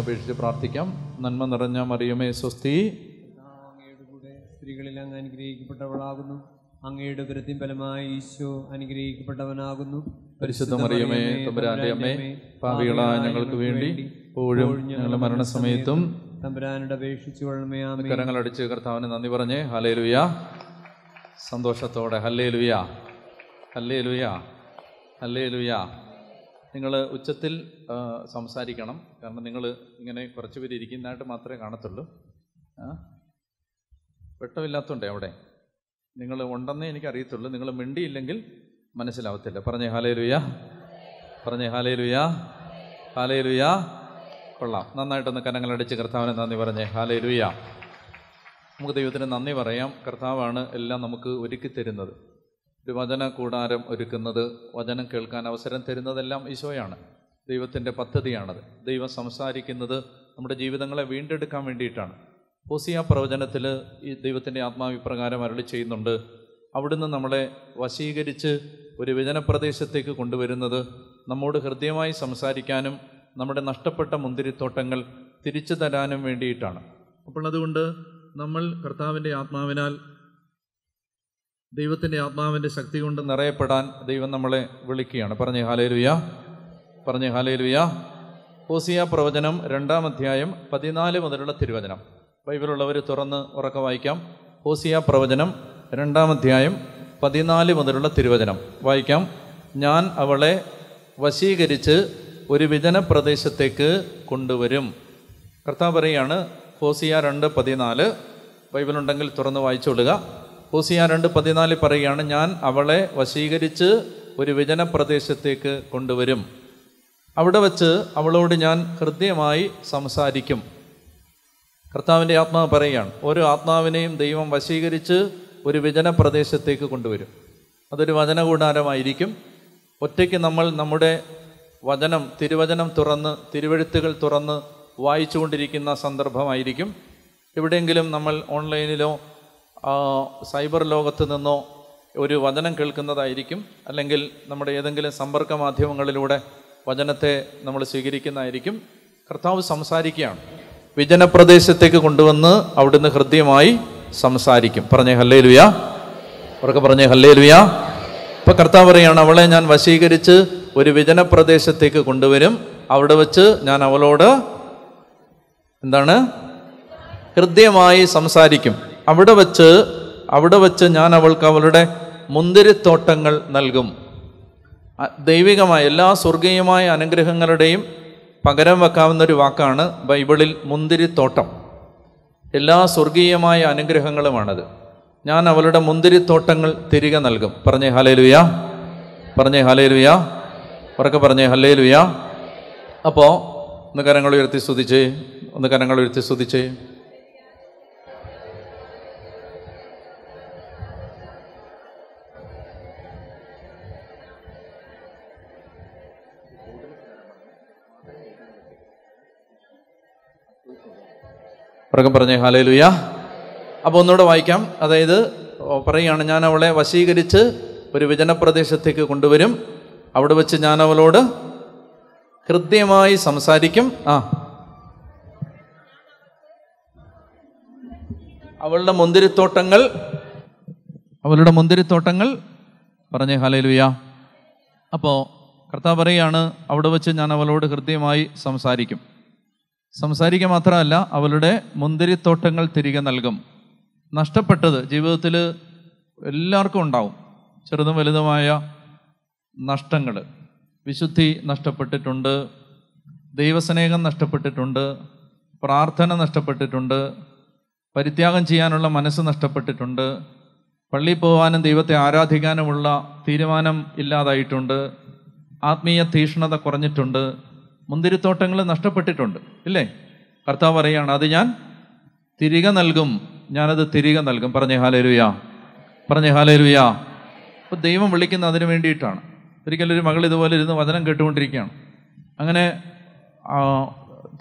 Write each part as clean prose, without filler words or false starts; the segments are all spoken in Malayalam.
അപേക്ഷിച്ച് പ്രാർത്ഥിക്കാം. നന്മ നിറഞ്ഞ മറിയമേ സ്വസ്തി. അങ്ങയുടെ കൂടെ സ്ത്രീകളിൽ അങ്ങ് അനുഗ്രഹിക്കപ്പെട്ടവളാകുന്നു. അങ്ങയുടെ ഉദരത്തിൻ ഫലമായി ഈശോ അനുഗ്രഹിക്കപ്പെട്ടവനാകുന്നു. പരിശുദ്ധ മറിയമേ തമ്പുരാന്റെ അമ്മേ, പാപികളായ ഞങ്ങൾക്ക് വേണ്ടി ഇപ്പോഴും ഞങ്ങളുടെ മരണസമയത്തും തമ്പുരാനോട് അപേക്ഷിച്ചു കൊള്ളണമേ. ആമേൻ. കരങ്ങളടിച്ച് കർത്താവിന് നന്ദി പറഞ്ഞേ. ഹല്ലേലൂയ. സന്തോഷത്തോടെ ഹല്ലേലൂയ, ഹല്ലേലൂയ, ഹല്ലേലൂയ. നിങ്ങൾ ഉച്ചത്തിൽ സംസാരിക്കണം, കാരണം നിങ്ങൾ ഇങ്ങനെ കുറച്ച് പേര് ഇരിക്കുന്നതായിട്ട് മാത്രമേ കാണത്തുള്ളൂ. വെട്ടമില്ലാത്തതുകൊണ്ടേ അവിടെ നിങ്ങൾ ഉണ്ടെന്നേ എനിക്കറിയത്തുള്ളൂ. നിങ്ങൾ മിണ്ടിയില്ലെങ്കിൽ മനസ്സിലാവത്തില്ല. പറഞ്ഞേ ഹല്ലേലൂയ, പറഞ്ഞേ ഹല്ലേലൂയ, ഹല്ലേലൂയ. കൊള്ളാം. നന്നായിട്ടൊന്ന് കരങ്ങളടിച്ച് കർത്താവിനെ നന്ദി പറഞ്ഞേ. ഹല്ലേലൂയ. നമുക്ക് ദൈവത്തിന് നന്ദി പറയാം. കർത്താവാണ് എല്ലാം നമുക്ക് ഒരുക്കി തരുന്നത്. ഒരു വചന കൂടാരം ഒരുക്കുന്നത്, വചനം കേൾക്കാൻ അവസരം തരുന്നതെല്ലാം ഈശോയാണ്. ദൈവത്തിൻ്റെ പദ്ധതിയാണത്. ദൈവം സംസാരിക്കുന്നത് നമ്മുടെ ജീവിതങ്ങളെ വീണ്ടെടുക്കാൻ വേണ്ടിയിട്ടാണ്. ഹോസിയ പ്രവചനത്തിൽ ഈ ദൈവത്തിൻ്റെ ആത്മാവിപ്രകാരം അരുളി ചെയ്യുന്നുണ്ട്, അവിടുന്ന് നമ്മളെ വശീകരിച്ച് ഒരു വിജനപ്രദേശത്തേക്ക് കൊണ്ടുവരുന്നത് നമ്മോട് ഹൃദ്യമായി സംസാരിക്കാനും നമ്മുടെ നഷ്ടപ്പെട്ട മുന്തിരിത്തോട്ടങ്ങൾ തിരിച്ചു തരാനും വേണ്ടിയിട്ടാണ്. അപ്പോൾ അതുകൊണ്ട് നമ്മൾ കർത്താവിൻ്റെ ആത്മാവിനാൽ, ദൈവത്തിൻ്റെ ആത്മാവിൻ്റെ ശക്തി കൊണ്ട് നിറയപ്പെടാൻ ദൈവം നമ്മളെ വിളിക്കുകയാണ്. പറഞ്ഞേ ഹല്ലേലൂയ, പറഞ്ഞേ ഹല്ലേലൂയ. ഹോസിയ പ്രവചനം 2-ാം അധ്യായം 14 മുതലുള്ള തിരുവചനം. ബൈബിളുള്ളവർ തുറന്ന് ഉറക്കെ വായിക്കാം. ഹോസിയ പ്രവചനം 2-ാം അധ്യായം 14 മുതലുള്ള തിരുവചനം വായിക്കാം. ഞാൻ അവളെ വശീകരിച്ച് ഒരു വിജനപ്രദേശത്തേക്ക് കൊണ്ടുവരും. കർത്താവ് പറയുകയാണ്. ഹോസിയ 2:14 ബൈബിളുണ്ടെങ്കിൽ തുറന്ന് വായിച്ചുകൊള്ളുക. ഹോസിയ 2:14 പറയുകയാണ്, ഞാൻ അവളെ വശീകരിച്ച് ഒരു വിജന പ്രദേശത്തേക്ക് കൊണ്ടുവരും. അവിടെ വച്ച് അവളോട് ഞാൻ ഹൃദ്യമായി സംസാരിക്കും. കർത്താവിൻ്റെ ആത്മാവ് പറയുകയാണ്, ഓരോ ആത്മാവിനെയും ദൈവം വശീകരിച്ച് ഒരു വിജന പ്രദേശത്തേക്ക് കൊണ്ടുവരും. അതൊരു വചനകൂടാരമായിരിക്കും. ഒറ്റയ്ക്ക് നമ്മൾ നമ്മുടെ വചനം, തിരുവചനം തുറന്ന്, തിരുവെഴുത്തുകൾ തുറന്ന് വായിച്ചു കൊണ്ടിരിക്കുന്ന സന്ദർഭമായിരിക്കും. എവിടെയെങ്കിലും നമ്മൾ ഓൺലൈനിലോ സൈബർ ലോകത്ത് നിന്നോ ഒരു വചനം കേൾക്കുന്നതായിരിക്കും, അല്ലെങ്കിൽ നമ്മുടെ ഏതെങ്കിലും സമ്പർക്ക മാധ്യമങ്ങളിലൂടെ വചനത്തെ നമ്മൾ സ്വീകരിക്കുന്നതായിരിക്കും. കർത്താവ് സംസാരിക്കുകയാണ്. വിജനപ്രദേശത്തേക്ക് കൊണ്ടുവന്ന് അവിടുന്ന് ഹൃദ്യമായി സംസാരിക്കും. പറഞ്ഞേ ഹല്ലേലൂയ. അവർക്ക് പറഞ്ഞേ ഹല്ലേലൂയ. ഇപ്പം കർത്താവ് പറയുകയാണ്, അവളെ ഞാൻ വശീകരിച്ച് ഒരു വിജനപ്രദേശത്തേക്ക് കൊണ്ടുവരും. അവിടെ വച്ച് ഞാൻ അവളോട് എന്താണ് ഹൃദ്യമായി സംസാരിക്കും. അവിടെ വച്ച് ഞാൻ അവൾക്ക് അവളുടെ മുന്തിരിത്തോട്ടങ്ങൾ നൽകും. ദൈവികമായ എല്ലാ സ്വർഗീയമായ അനുഗ്രഹങ്ങളുടെയും പകരം വെക്കാവുന്നൊരു വാക്കാണ് ബൈബിളിൽ മുന്തിരിത്തോട്ടം. എല്ലാ സ്വർഗീയമായ അനുഗ്രഹങ്ങളുമാണത്. ഞാൻ അവളുടെ മുന്തിരിത്തോട്ടങ്ങൾ തിരികെ നൽകും. പറഞ്ഞേ ഹല്ലേലൂയ, പറഞ്ഞേ ഹല്ലേലൂയ, ഉറക്കെ പറഞ്ഞേ ഹല്ലേലൂയ. അപ്പോൾ ഒന്ന് കരങ്ങളുയർത്തി സ്തുതിച്ചേ, ഒന്ന് കരങ്ങളുയർത്തി സ്തുതിച്ചേ. ഉറക്കം പറഞ്ഞേ ഹല്ലേലൂയ. അപ്പോൾ ഒന്നുകൂടെ വായിക്കാം. അതായത് പറയുകയാണ്, ഞാൻ അവളെ വശീകരിച്ച് ഒരു വിജനപ്രദേശത്തേക്ക് കൊണ്ടുവരും. അവിടെ വെച്ച് ഞാൻ അവളോട് ഹൃദ്യമായി സംസാരിക്കും. അവളുടെ മുന്തിരിത്തോട്ടങ്ങൾ പറഞ്ഞേ ഹല്ലേലൂയ. അപ്പോൾ കർത്താവ് പറയുകയാണ്, അവിടെ വെച്ച് ഞാൻ അവളോട് ഹൃദ്യമായി സംസാരിക്കുക മാത്രമല്ല, അവളുടെ മുന്തിരിത്തോട്ടങ്ങൾ തിരികെ നൽകും. നഷ്ടപ്പെട്ടത് ജീവിതത്തിൽ എല്ലാവർക്കും ഉണ്ടാവും, ചെറുതും വലുതുമായ നഷ്ടങ്ങൾ. വിശുദ്ധി നഷ്ടപ്പെട്ടിട്ടുണ്ട്, ദൈവസ്നേഹം നഷ്ടപ്പെട്ടിട്ടുണ്ട്, പ്രാർത്ഥന നഷ്ടപ്പെട്ടിട്ടുണ്ട്, പരിത്യാഗം ചെയ്യാനുള്ള മനസ്സ് നഷ്ടപ്പെട്ടിട്ടുണ്ട്, പള്ളിയിൽ പോകാനും ദൈവത്തെ ആരാധിക്കാനുമുള്ള തീരുമാനം ഇല്ലാതായിട്ടുണ്ട്, ആത്മീയ തീഷ്ണത കുറഞ്ഞിട്ടുണ്ട്, മുന്തിരിത്തോട്ടങ്ങൾ നഷ്ടപ്പെട്ടിട്ടുണ്ട്, ഇല്ലേ? കർത്താവ് പറയുകയാണ്, അത് ഞാൻ തിരികെ നൽകും, ഞാനത് തിരികെ നൽകും. പറഞ്ഞേ ഹല്ലേലൂയ, പറഞ്ഞേ ഹല്ലേലൂയ. അപ്പോൾ ദൈവം വിളിക്കുന്ന അതിനു വേണ്ടിയിട്ടാണ്. ഒരിക്കലൊരു മകൾ ഇതുപോലെ ഇരുന്ന് വചനം കേട്ടുകൊണ്ടിരിക്കുകയാണ്. അങ്ങനെ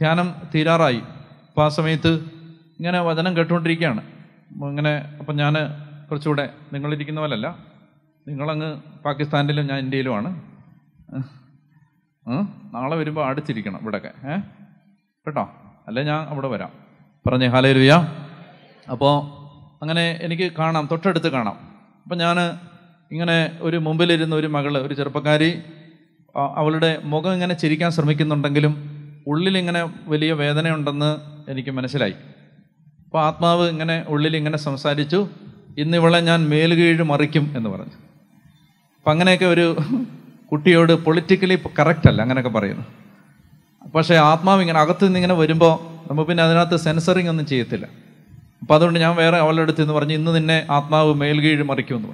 ധ്യാനം തീരാറായി. അപ്പോൾ ആ സമയത്ത് ഇങ്ങനെ വചനം കേട്ടുകൊണ്ടിരിക്കുകയാണ്. അങ്ങനെ അപ്പം ഞാൻ കുറച്ചുകൂടെ നിങ്ങളിരിക്കുന്ന പോലല്ല, നിങ്ങളങ്ങ് പാകിസ്ഥാനിലും ഞാൻ ഇന്ത്യയിലുമാണ്. നാളെ വരുമ്പോൾ അടിച്ചിരിക്കണം ഇവിടെയൊക്കെ. Kata, alanya abadu berapa? Peranjang halai ruya. Apo, anganne, eniki kanam, totte dite kanam. Panjana, inganne, uru Mumbai le jenu uru magal, uru cerpakari, awalade moga inganne cirikan sermikin don tanggelum, ulil inganne veliya vedane on tanna, eniki manusilai. Pa atma inganne ulil inganne samsarichu, inni vada njan mailgiri marikim endu beranja. Panganne ke uru kutti uru politically correct lah, anganne kaparaya. Pasai atma ingin agaknya ni ingin berimba, tapi pun ada nanti sensoring anda cie tidak. Padahal ni jam berapa awal ada tidur macam ini ni atma itu mail grid marikyu tu.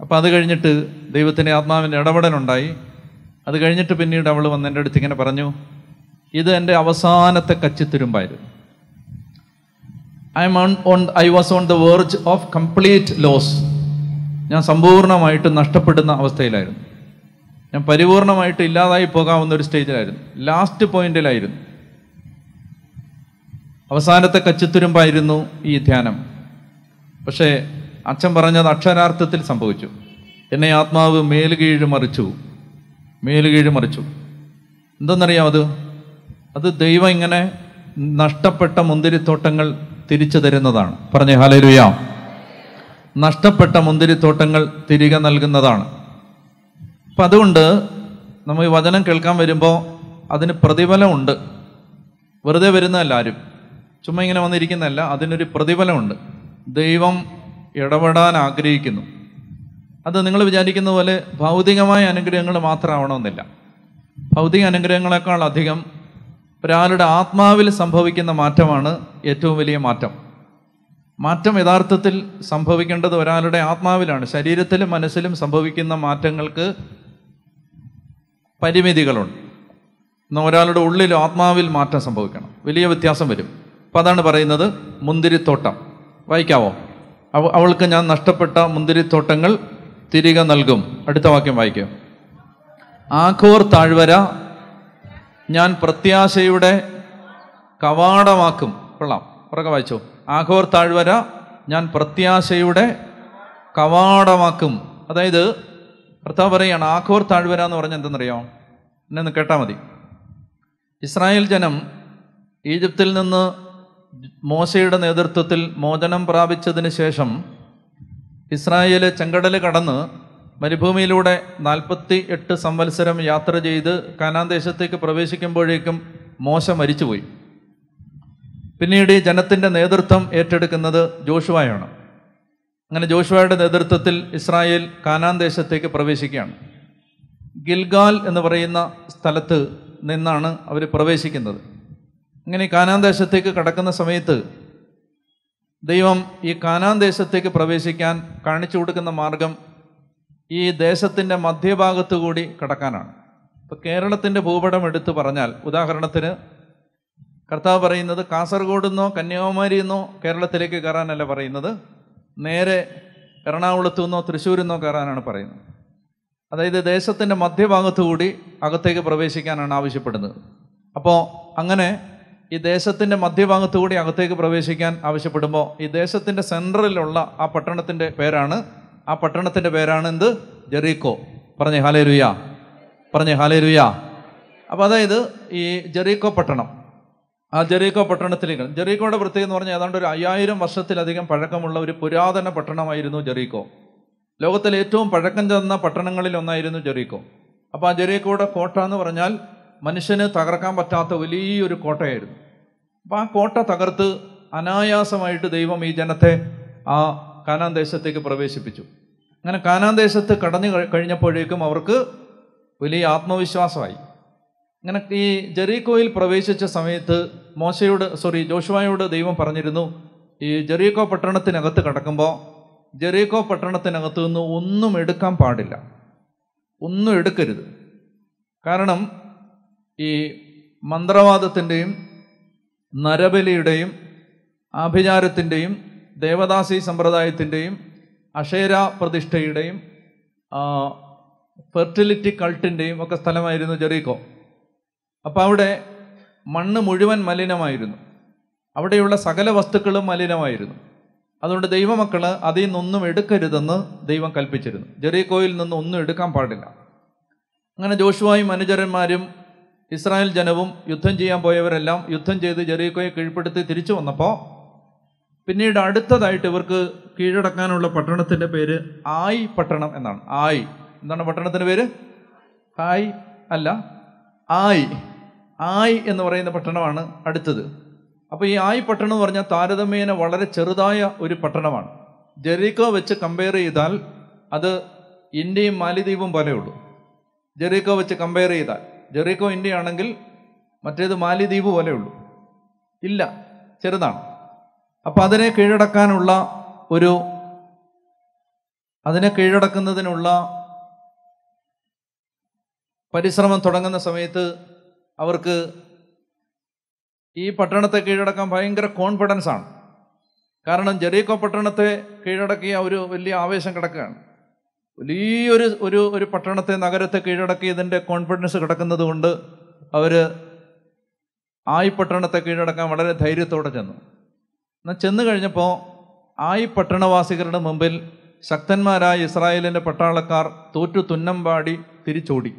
Padahal kerana itu dewa tu ni atma ini ada berapa nandai, adik kerana itu pun ni ada berapa bandar itu tinggal peranju. Ini anda awasan tak kacit turun bayar. I was on the verge of complete loss. Yang sempurna macam itu nasta perutna awastai lahir. Yang paripurna macam itu tidak ada ipoga untuk stage lain. Last point lain. Awasan itu kaciturim bayarinu ini thianam. Pasai, acam beranjat accha narta til sampoju. Ini atma itu mail grid maricu. Itu nariya itu, itu dewa ingane nasta perta mundiri thotanggal tiricu derena dana. Peranjai haleluya. Nasta perta mundiri thotanggal tiriga nalgan dana. Pada unda, nama ini wajanan kelkam berimba, adine perdebala unda, berde berinna larip. Cuma ingin mana dirikin nalla, adine ri perdebala unda. Dewa irada agri ikinu. Aduh, nenggalu bijari ikinu vale, bahudinga mai anengre nenggalu matra awanon nilla. Bahudinga anengre nenggalu kan ladhigam, peralada atma vil sambhavikinna matra mana, etu viliya matra. Matra medartatil sambhavikinna tu peralada atma vilan, syarirat tele manusilim sambhavikinna matra nenggalke Padi medi galon. Nama orang orang itu udahlah atma will mata samboikan. William betiasa beri. Padahal barai nado mundiri thotam. Why kau? Awal kan jangan nasta perta mundiri thotanggal tiriga nalgum. Aditwa kau why kau? Angkor taribara. Jangan pratyasa iudah kawada makum. Perlam. Perkabai cow. Angkor taribara. Jangan pratyasa iudah kawada makum. Ada itu. Pertama beri anak akor tadberan orang jantan reyong, nendu katamadi. Israel jenam, Egyptil nendu Moseidan eder tutil Mojanam prabichadini sesham, Israel cengkadale kadan, maribumi luude 48 samvalseram yatra jeidu Kanaan deshatte ke pravesikim bodekam Moshe maricuui. Pinide janatinne nedertham etedikannadu Joshua yana. Angin Joshua itu nedertatil Israel Kanaan desa teke pravesikian. Gilgal ini berayna stalat nenana abri pravesikin dada. Angin Kanaan desa teke katakanlah samaitu. Dewam ini Kanaan desa teke pravesikian karni cudukna margam ini desa tinne madhya bagatu gudi katakanan. Kerala tinne bohbada meditu paranjal. Udaharan tinne kerta berayna dada Kasaragod no Kanyakumari no Kerala teke karan elle berayna dada. Nere, kerana ulat tu no Thrissur no kerana peranan. Ada ini desa tu ni madhya bangat tu udi, agat teke pravesikan anavisi pernah. Apo, anganeh ini desa tu ni madhya bangat tu udi, agat teke pravesikan avisi pernah. Ini desa tu ni central lorla, apa peranan itu Jericho. Peranjai haleluya. Apa ada ini Jericho peranan. Jericho peranan telingan. Jericho ada berteriak orang yang ada orang ayam masuk telinga dengan perakan mula beri pura ada na peranan ayirinu Jericho. Lewat telituh perakan jadna peranan orang lelona ayirinu Jericho. Apa Jericho ada kota anu orang jal manusia ne thagrakam bercakap beli uru kota ayir. Apa kota thagrat anaya sama itu dewa mijanathe ah Kanaan deshatte ke pravesi picu. Karena Kanaan deshatte kadani kadinya perdekam awak beli atma viswasai. Karena ini Jericho il pravesic samait Moshe udah sorry Joshua udah dewa paranjirinu ini Jericho peranan itu nagat katakanlah Jericho peranan itu nagat itu unnu medikam padilah unnu edikiridu. Karena ini mandrawada tindeim, narabeli tindeim, abhijar tindeim, devadasi sampradaya tindeim, ashera pradishta tindeim, fertility cult tindeim, maka sethalam ayirinu Jericho. Apa udah Manna mudiman malina mairinu. Abade udah segala wastukalam malina mairinu. Aduh udah dewa makala, adi nunnu medikiridanna dewa kalpichirinu. Jericho il nunnu edukam pardilah. Angana Joshua ini manajeran mariam, Israel Janavum, Yuthan Jayam Boyevelam, Yuthan Jay the Jericho, Kiripati Tiricho on the Paw. Pinid Aditha, the Itaverka, Kirakanola Patranathan Pere, I Patranam and on I. None of Patranathan Pere? I Allah. I in the Varain the Patranavana, Aditha. Api I Patranavana, Taradame and a Valare Cherudaya, Uri Patranavan. Jericho, which a compare idal, other Indi Malidivum Pareud. Jericho, which a compare idal. Jericho India Anangil, Matre Mali Dibu Valud Illa Cheradan. A Padane Kedadakan Ulla Uru Adana Kedadakan than Ulla Parisraman Thodangan Sameta our E Patranata Kedadakam Bhayangra Kon Patan San Karan Jericho Patranate Kedadaki Auru Villi Aves and Katakan. ഒരു പട്ടണത്തെ നഗരത്തെ കീഴടക്കി ഇതിന്റെ കോൺഫിഡൻസ് കിടക്കുന്നതുകൊണ്ട് അവര് ആയി പട്ടണത്തെ കീഴടക്കാൻ വളരെ ധൈര്യത്തോടെ ചെന്നു. എന്നാൽ ചെന്നു കഴിഞ്ഞപ്പോൾ ആയി പട്ടണവാസികളുടെ മുമ്പിൽ ശക്തന്മാരായ ഇസ്രായേലിന്റെ പട്ടാളക്കാർ തോറ്റു തുന്നംപാടി തിരിച്ചോടി.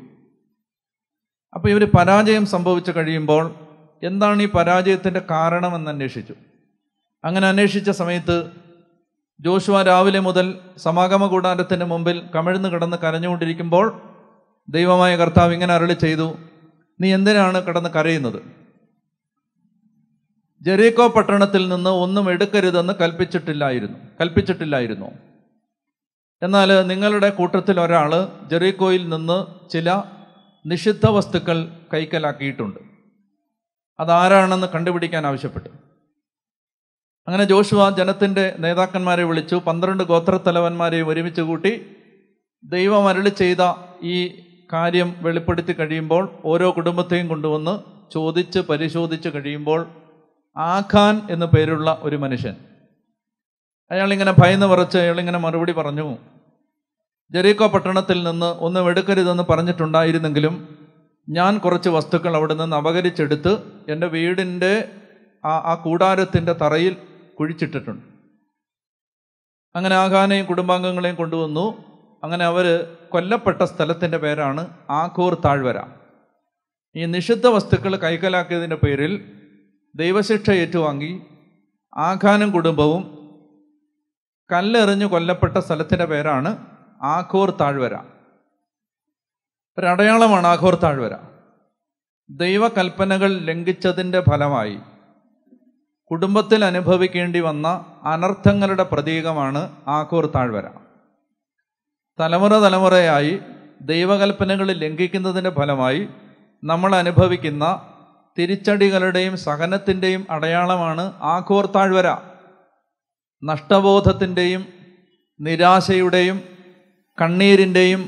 അപ്പോൾ ഇവര് പരാജയം സംഭവിച്ചു കഴിയുമ്പോൾ എന്താണ് ഈ പരാജയത്തിന്റെ കാരണം എന്ന് അന്വേഷിച്ചു. അങ്ങനെ അന്വേഷിച്ച സമയത്ത് Joshua Ravile Mudal, Samagama Gudanathan Mumbil, Kamadin the Katana Karanu Dirikambol, Deva Maya Kartaving and Arale Chedu, Nienderana Katana Karinu Jericho Patranatilana, one the Medakaran, the Kalpichatilirino. Enala Ningalada Kotatil or Ala, Jericho il Nana, Chilla, Nishita Vastakal, Kaikalakitund. Adara and the Kandavidikan Avishapet. അങ്ങനെ ജോഷുവ ജനത്തിന്റെ നേതാക്കന്മാരെ വിളിച്ചു 12 ഗോത്രത്തലവന്മാരെ ഒരുമിച്ച് കൂട്ടി ദൈവം അരുളിച്ചെയ്ത ഈ കാര്യം വെളിപ്പെടുത്തി കഴിയുമ്പോൾ ഓരോ കുടുംബത്തെയും കൊണ്ടുവന്ന് ചോദിച്ച് പരിശോധിച്ച് കഴിയുമ്പോൾ ആഖാൻ എന്ന പേരുള്ള ഒരു മനുഷ്യൻ അയാൾ ഇങ്ങനെ ഭയന്ന് വിറച്ച് അയാൾ ഇങ്ങനെ മറുപടി പറഞ്ഞു ജെറിക്കോ പട്ടണത്തിൽ നിന്ന് ഒന്നും എടുക്കരുതെന്ന് പറഞ്ഞിട്ടുണ്ടായിരുന്നെങ്കിലും ഞാൻ കുറച്ച് വസ്തുക്കൾ അവിടെ നിന്ന് അപഹരിച്ചെടുത്ത് എൻ്റെ വീടിന്റെ ആ കൂടാരത്തിന്റെ തറയിൽ കുഴിച്ചിട്ടിട്ടുണ്ട് അങ്ങനെ ആഖാനെയും കുടുംബാംഗങ്ങളെയും കൊണ്ടുവന്നു അങ്ങനെ അവർ കൊല്ലപ്പെട്ട സ്ഥലത്തിന്റെ പേരാണ് ആഖോർ താഴ്വര ഈ നിഷിദ്ധ വസ്തുക്കൾ കൈക്കലാക്കിയതിന്റെ പേരിൽ ദൈവശിക്ഷ ഏറ്റുവാങ്ങി ആഖാനും കുടുംബവും കല്ലെറിഞ്ഞു കൊല്ലപ്പെട്ട സ്ഥലത്തിന്റെ പേരാണ് ആഖോർ താഴ്വര ഒരു അടയാളമാണ് ആഖോർ താഴ്വര ദൈവകൽപ്പനകൾ ലംഘിച്ചതിന്റെ ഫലമായി കുടുംബത്തിൽ അനുഭവിക്കേണ്ടി വന്ന അനർത്ഥങ്ങളുടെ പ്രതീകമാണ് ആഖോർ താഴ്വര. തലമുറ തലമുറയായി ദൈവകൽപ്പനകൾ ലംഘിക്കുന്നതിന്റെ ഫലമായി നമ്മൾ അനുഭവിക്കുന്ന തിരിച്ചടികളുടെയും സഹനത്തിന്റെയും അടയാളമാണ് ആഖോർ താഴ്വര. നഷ്ടബോധത്തിന്റെയും നിരാശയുടെയും കണ്ണീരിന്റെയും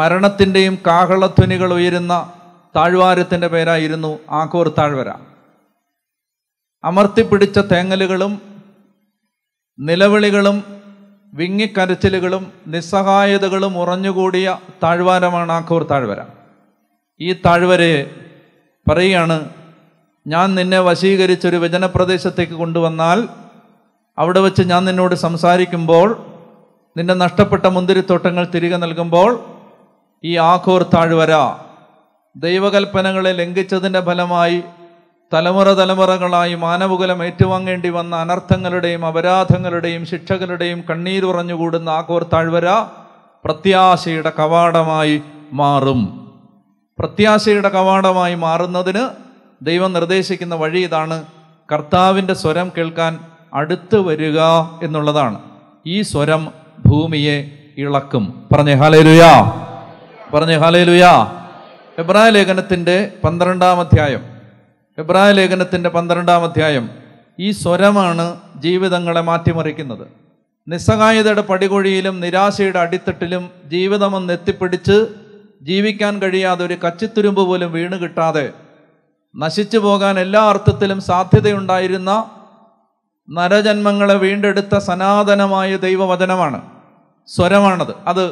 മരണത്തിന്റെയും കാഹളധ്വനികൾ ഉയരുന്ന താഴ്വാരത്തിന്റെ പേരായിരുന്നു ആഖോർ താഴ്വര. അമർത്തിപ്പിടിച്ച തേങ്ങലുകളും നിലവിളികളും വിങ്ങിക്കരച്ചിലുകളും നിസ്സഹായതകളും ഉറഞ്ഞുകൂടിയ താഴ്വാരമാണ് ആഖോർ താഴ്വര. ഈ താഴ്വരയെ പറയുകയാണ് ഞാൻ നിന്നെ വശീകരിച്ചൊരു വചനപ്രദേശത്തേക്ക് കൊണ്ടുവന്നാൽ അവിടെ വച്ച് ഞാൻ നിന്നോട് സംസാരിക്കുമ്പോൾ നിന്റെ നഷ്ടപ്പെട്ട മുന്തിരിത്തോട്ടങ്ങൾ തിരികെ നൽകുമ്പോൾ ഈ ആഖോർ താഴ്വര ദൈവകൽപ്പനകളെ ലംഘിച്ചതിൻ്റെ ഫലമായി തലമുറ തലമുറകളായി മാനവകുലം ഏറ്റുവാങ്ങേണ്ടി വന്ന അനർത്ഥങ്ങളുടെയും അപരാധങ്ങളുടെയും ശിക്ഷകളുടെയും കണ്ണീരുറഞ്ഞുകൂടുന്ന ആഖോർ താഴ്വര പ്രത്യാശയുടെ കവാടമായി മാറും. പ്രത്യാശയുടെ കവാടമായി മാറുന്നതിന് ദൈവം നിർദ്ദേശിക്കുന്ന വഴി ഇതാണ്. കർത്താവിൻ്റെ സ്വരം കേൾക്കാൻ അടുത്ത് വരിക എന്നുള്ളതാണ്. ഈ സ്വരം ഭൂമിയെ ഇളക്കും. പറഞ്ഞേ ഹല്ലേലൂയ, പറഞ്ഞേ ഹല്ലേലൂയ. എബ്രായ ലേഖനത്തിൻ്റെ 12-ാം അധ്യായം, എബ്രായ ലേഖനത്തിൻ്റെ 12-ാം അധ്യായം. ഈ സ്വരമാണ് ജീവിതങ്ങളെ മാറ്റിമറിക്കുന്നത്. നിസ്സഹായതയുടെ പടികൊഴിയിലും നിരാശയുടെ അടിത്തട്ടിലും ജീവിതമൊന്ന് എത്തിപ്പിടിച്ച് ജീവിക്കാൻ കഴിയാതെ ഒരു കച്ചിത്തുരുമ്പ് പോലും വീണ് കിട്ടാതെ നശിച്ചു പോകാൻ എല്ലാ അർത്ഥത്തിലും സാധ്യതയുണ്ടായിരുന്ന നരജന്മങ്ങളെ വീണ്ടെടുത്ത സനാതനമായ ദൈവവചനമാണ്, സ്വരമാണത്. അത്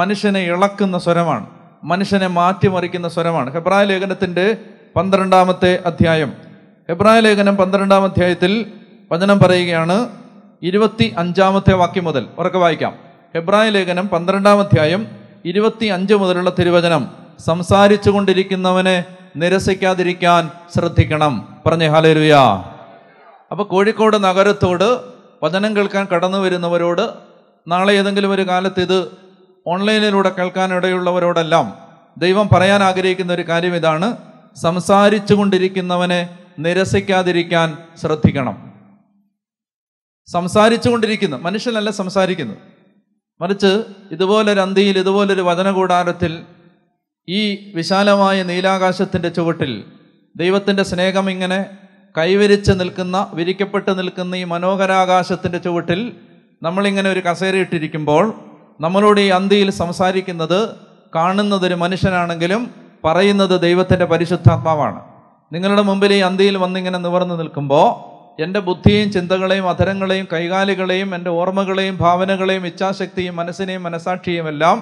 മനുഷ്യനെ ഇളക്കുന്ന സ്വരമാണ്, മനുഷ്യനെ മാറ്റിമറിക്കുന്ന സ്വരമാണ്. എബ്രായ ലേഖനത്തിൻ്റെ 12-ാമത്തെ അധ്യായം, എബ്രായ ലേഖനം 12-ാം അധ്യായത്തിൽ വചനം പറയുകയാണ്. 25-ാമത്തെ വാക്യം മുതൽ ഉറക്കെ വായിക്കാം. എബ്രായ ലേഖനം 12-ാം അധ്യായം 25 മുതലുള്ള തിരുവചനം. സംസാരിച്ചു കൊണ്ടിരിക്കുന്നവനെ നിരസിക്കാതിരിക്കാൻ ശ്രദ്ധിക്കണം. പറഞ്ഞേ ഹല്ലേലൂയ. അപ്പോൾ കോഴിക്കോട് നഗരത്തോട് വചനം കേൾക്കാൻ കടന്നു വരുന്നവരോട്, നാളെ ഏതെങ്കിലും ഒരു കാലത്ത് ഇത് ഓൺലൈനിലൂടെ കേൾക്കാനിടയുള്ളവരോടെല്ലാം ദൈവം പറയാൻ ആഗ്രഹിക്കുന്ന ഒരു കാര്യം ഇതാണ്: സംസാരിച്ചു കൊണ്ടിരിക്കുന്നവനെ നിരസിക്കാതിരിക്കാൻ ശ്രദ്ധിക്കണം. സംസാരിച്ചു കൊണ്ടിരിക്കുന്നു, മനുഷ്യനല്ല സംസാരിക്കുന്നു, മറിച്ച് ഇതുപോലൊരു അന്തിയിൽ, ഇതുപോലൊരു വചനകൂടാരത്തിൽ, ഈ വിശാലമായ നീലാകാശത്തിൻ്റെ ചുവട്ടിൽ ദൈവത്തിൻ്റെ സ്നേഹം ഇങ്ങനെ കൈവരിച്ച് നിൽക്കുന്ന, വിരിക്കപ്പെട്ട് നിൽക്കുന്ന ഈ മനോഹരാകാശത്തിൻ്റെ ചുവട്ടിൽ നമ്മളിങ്ങനെ ഒരു കസേരയിട്ടിരിക്കുമ്പോൾ നമ്മളോട് ഈ അന്തിയിൽ സംസാരിക്കുന്നത്, കാണുന്നതൊരു മനുഷ്യനാണെങ്കിലും പറയുന്നത് ദൈവത്തിൻ്റെ പരിശുദ്ധാത്മാവാണ്. നിങ്ങളുടെ മുമ്പിൽ ഈ അന്തിയിൽ വന്നിങ്ങനെ നിവർന്നു നിൽക്കുമ്പോൾ എൻ്റെ ബുദ്ധിയെയും ചിന്തകളെയും അധരങ്ങളെയും കൈകാലുകളെയും എൻ്റെ ഓർമ്മകളെയും ഭാവനകളെയും ഇച്ഛാശക്തിയും മനസ്സിനെയും മനസാക്ഷിയും എല്ലാം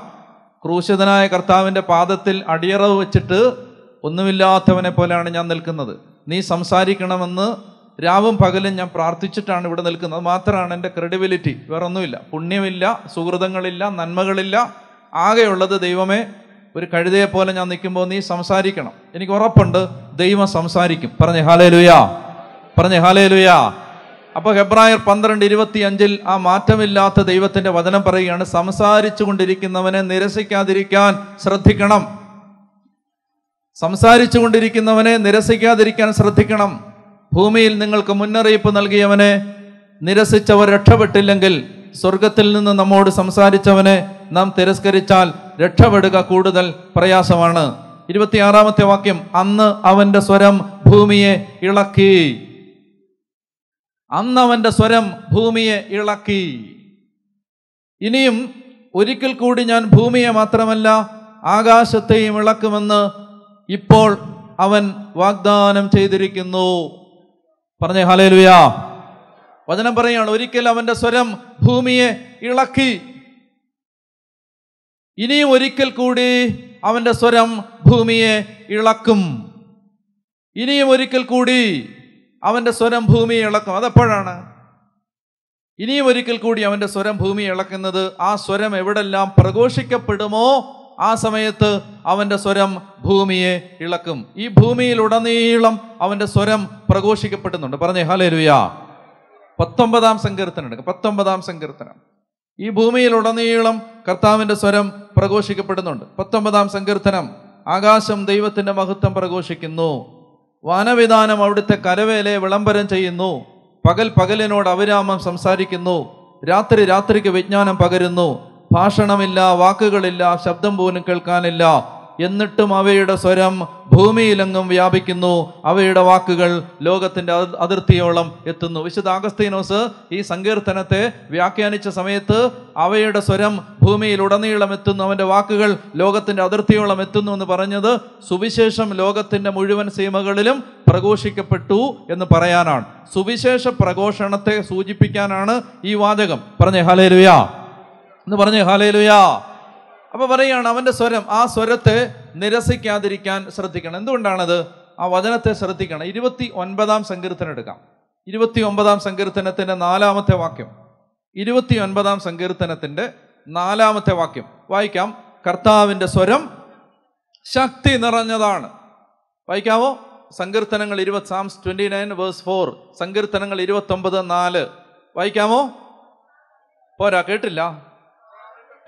ക്രൂശിതനായ കർത്താവിൻ്റെ പാദത്തിൽ അടിയറവ് വെച്ചിട്ട് ഒന്നുമില്ലാത്തവനെ പോലെയാണ് ഞാൻ നിൽക്കുന്നത്. നീ സംസാരിക്കണമെന്ന് രാവും പകലും ഞാൻ പ്രാർത്ഥിച്ചിട്ടാണ് ഇവിടെ നിൽക്കുന്നത്. മാത്രമാണ് എൻ്റെ ക്രെഡിബിലിറ്റി, വേറെ ഒന്നുമില്ല. പുണ്യമില്ല, സുഹൃതങ്ങളില്ല, നന്മകളില്ല. ആകെയുള്ളത് ദൈവമേ, ഒരു കഴുതയെ പോലെ ഞാൻ നിൽക്കുമ്പോൾ നീ സംസാരിക്കണം. എനിക്ക് ഉറപ്പുണ്ട് ദൈവം സംസാരിക്കും. പറഞ്ഞേ ഹല്ലേലൂയാ. പറഞ്ഞേ ഹല്ലേലൂയാ. അപ്പോൾ ഹെബ്രായർ 12:25 ആ മാറ്റമില്ലാത്ത ദൈവത്തിൻ്റെ വചനം പറയുകയാണ്, സംസാരിച്ചു കൊണ്ടിരിക്കുന്നവനെ നിരസിക്കാതിരിക്കാൻ ശ്രദ്ധിക്കണം. സംസാരിച്ചു കൊണ്ടിരിക്കുന്നവനെ നിരസിക്കാതിരിക്കാൻ ശ്രദ്ധിക്കണം. ഭൂമിയിൽ നിങ്ങൾക്ക് മുന്നറിയിപ്പ് നൽകിയവനെ നിരസിച്ചവർ രക്ഷപ്പെട്ടില്ലെങ്കിൽ, സ്വർഗത്തിൽ നിന്ന് നമ്മോട് സംസാരിച്ചവനെ നാം തിരസ്കരിച്ചാൽ രക്ഷപ്പെടുക കൂടുതൽ പ്രയാസമാണ്. 26-ാമത്തെ വാക്യം, അന്ന് അവൻ്റെ സ്വരം ഭൂമിയെ ഇളക്കി. അന്ന് അവൻ്റെ സ്വരം ഭൂമിയെ ഇളക്കി. ഇനിയും ഒരിക്കൽ കൂടി ഞാൻ ഭൂമിയെ മാത്രമല്ല ആകാശത്തെയും ഇളക്കുമെന്ന് ഇപ്പോൾ അവൻ വാഗ്ദാനം ചെയ്തിരിക്കുന്നു. പറഞ്ഞേ ഹല്ലേലൂയാ. വചനം പറയുകയാണ്, ഒരിക്കൽ അവൻ്റെ സ്വരം ഭൂമിയെ ഇളക്കി, ഇനിയും ഒരിക്കൽ കൂടി അവൻ്റെ സ്വരം ഭൂമിയെ ഇളക്കും. ഇനിയും ഒരിക്കൽ കൂടി അവൻ്റെ സ്വരം ഭൂമിയെ ഇളക്കും. അതെപ്പോഴാണ് ഇനിയും ഒരിക്കൽ കൂടി അവൻ്റെ സ്വരം ഭൂമിയെ ഇളക്കുന്നത്? ആ സ്വരം എവിടെല്ലാം പ്രഘോഷിക്കപ്പെടുമോ ആ സമയത്ത് അവൻ്റെ സ്വരം ഭൂമിയെ ഇളക്കും. ഈ ഭൂമിയിലുടനീളം അവൻ്റെ സ്വരം പ്രഘോഷിക്കപ്പെടുന്നുണ്ട്. പറഞ്ഞേ ഹല്ലേലൂയാ. 19-ാം സങ്കീർത്തനം എടുക്കുക. 19-ാം സങ്കീർത്തനം. ഈ ഭൂമിയിലുടനീളം കർത്താവിൻ്റെ സ്വരം പ്രഘോഷിക്കപ്പെടുന്നുണ്ട്. 19-ാം സങ്കീർത്തനം. ആകാശം ദൈവത്തിൻ്റെ മഹത്വം പ്രഘോഷിക്കുന്നു, വനവിതാനം അവിടുത്തെ കരവേലയെ വിളംബരം ചെയ്യുന്നു. പകൽ പകലിനോട് അവിരാമം സംസാരിക്കുന്നു, രാത്രി രാത്രിക്ക് വിജ്ഞാനം പകരുന്നു. ഭാഷണമില്ല, വാക്കുകളില്ല, ശബ്ദം പോലും കേൾക്കാനില്ല. എന്നിട്ടും അവയുടെ സ്വരം ഭൂമിയിലെങ്ങും വ്യാപിക്കുന്നു, അവയുടെ വാക്കുകൾ ലോകത്തിൻ്റെ അതിർത്തിയോളം എത്തുന്നു. വിശുദ്ധ അഗസ്തീനോസ് ഈ സങ്കീർത്തനത്തെ വ്യാഖ്യാനിച്ച സമയത്ത് അവയുടെ സ്വരം ഭൂമിയിലുടനീളം എത്തുന്നു, അവൻ്റെ വാക്കുകൾ ലോകത്തിൻ്റെ അതിർത്തിയോളം എത്തുന്നു എന്ന് പറഞ്ഞത് സുവിശേഷം ലോകത്തിൻ്റെ മുഴുവൻ സീമകളിലും പ്രഘോഷിക്കപ്പെട്ടു എന്ന് പറയാനാണ്. സുവിശേഷ പ്രഘോഷണത്തെ സൂചിപ്പിക്കാനാണ് ഈ വാചകം. പറഞ്ഞേ ഹല്ലേലൂയാ എന്ന്. പറഞ്ഞേ ഹല്ലേലൂയാ. അപ്പോൾ പറയുകയാണ് അവൻ്റെ സ്വരം, ആ സ്വരത്തെ നിരസിക്കാതിരിക്കാൻ ശ്രദ്ധിക്കണം. എന്തുകൊണ്ടാണത്? ആ വചനത്തെ ശ്രദ്ധിക്കണം. 29-ാം സങ്കീർത്തനം എടുക്കാം. 29-ാം സങ്കീർത്തനത്തിൻ്റെ 4-ാമത്തെ വാക്യം. 29-ാം സങ്കീർത്തനത്തിൻ്റെ 4-ാമത്തെ വാക്യം വായിക്കാം. കർത്താവിൻ്റെ സ്വരം ശക്തി നിറഞ്ഞതാണ്. വായിക്കാവോ? സങ്കീർത്തനങ്ങൾ 20, സാംസ് 29:4. സങ്കീർത്തനങ്ങൾ 29:4 വായിക്കാമോ? പോരാ, കേട്ടില്ല.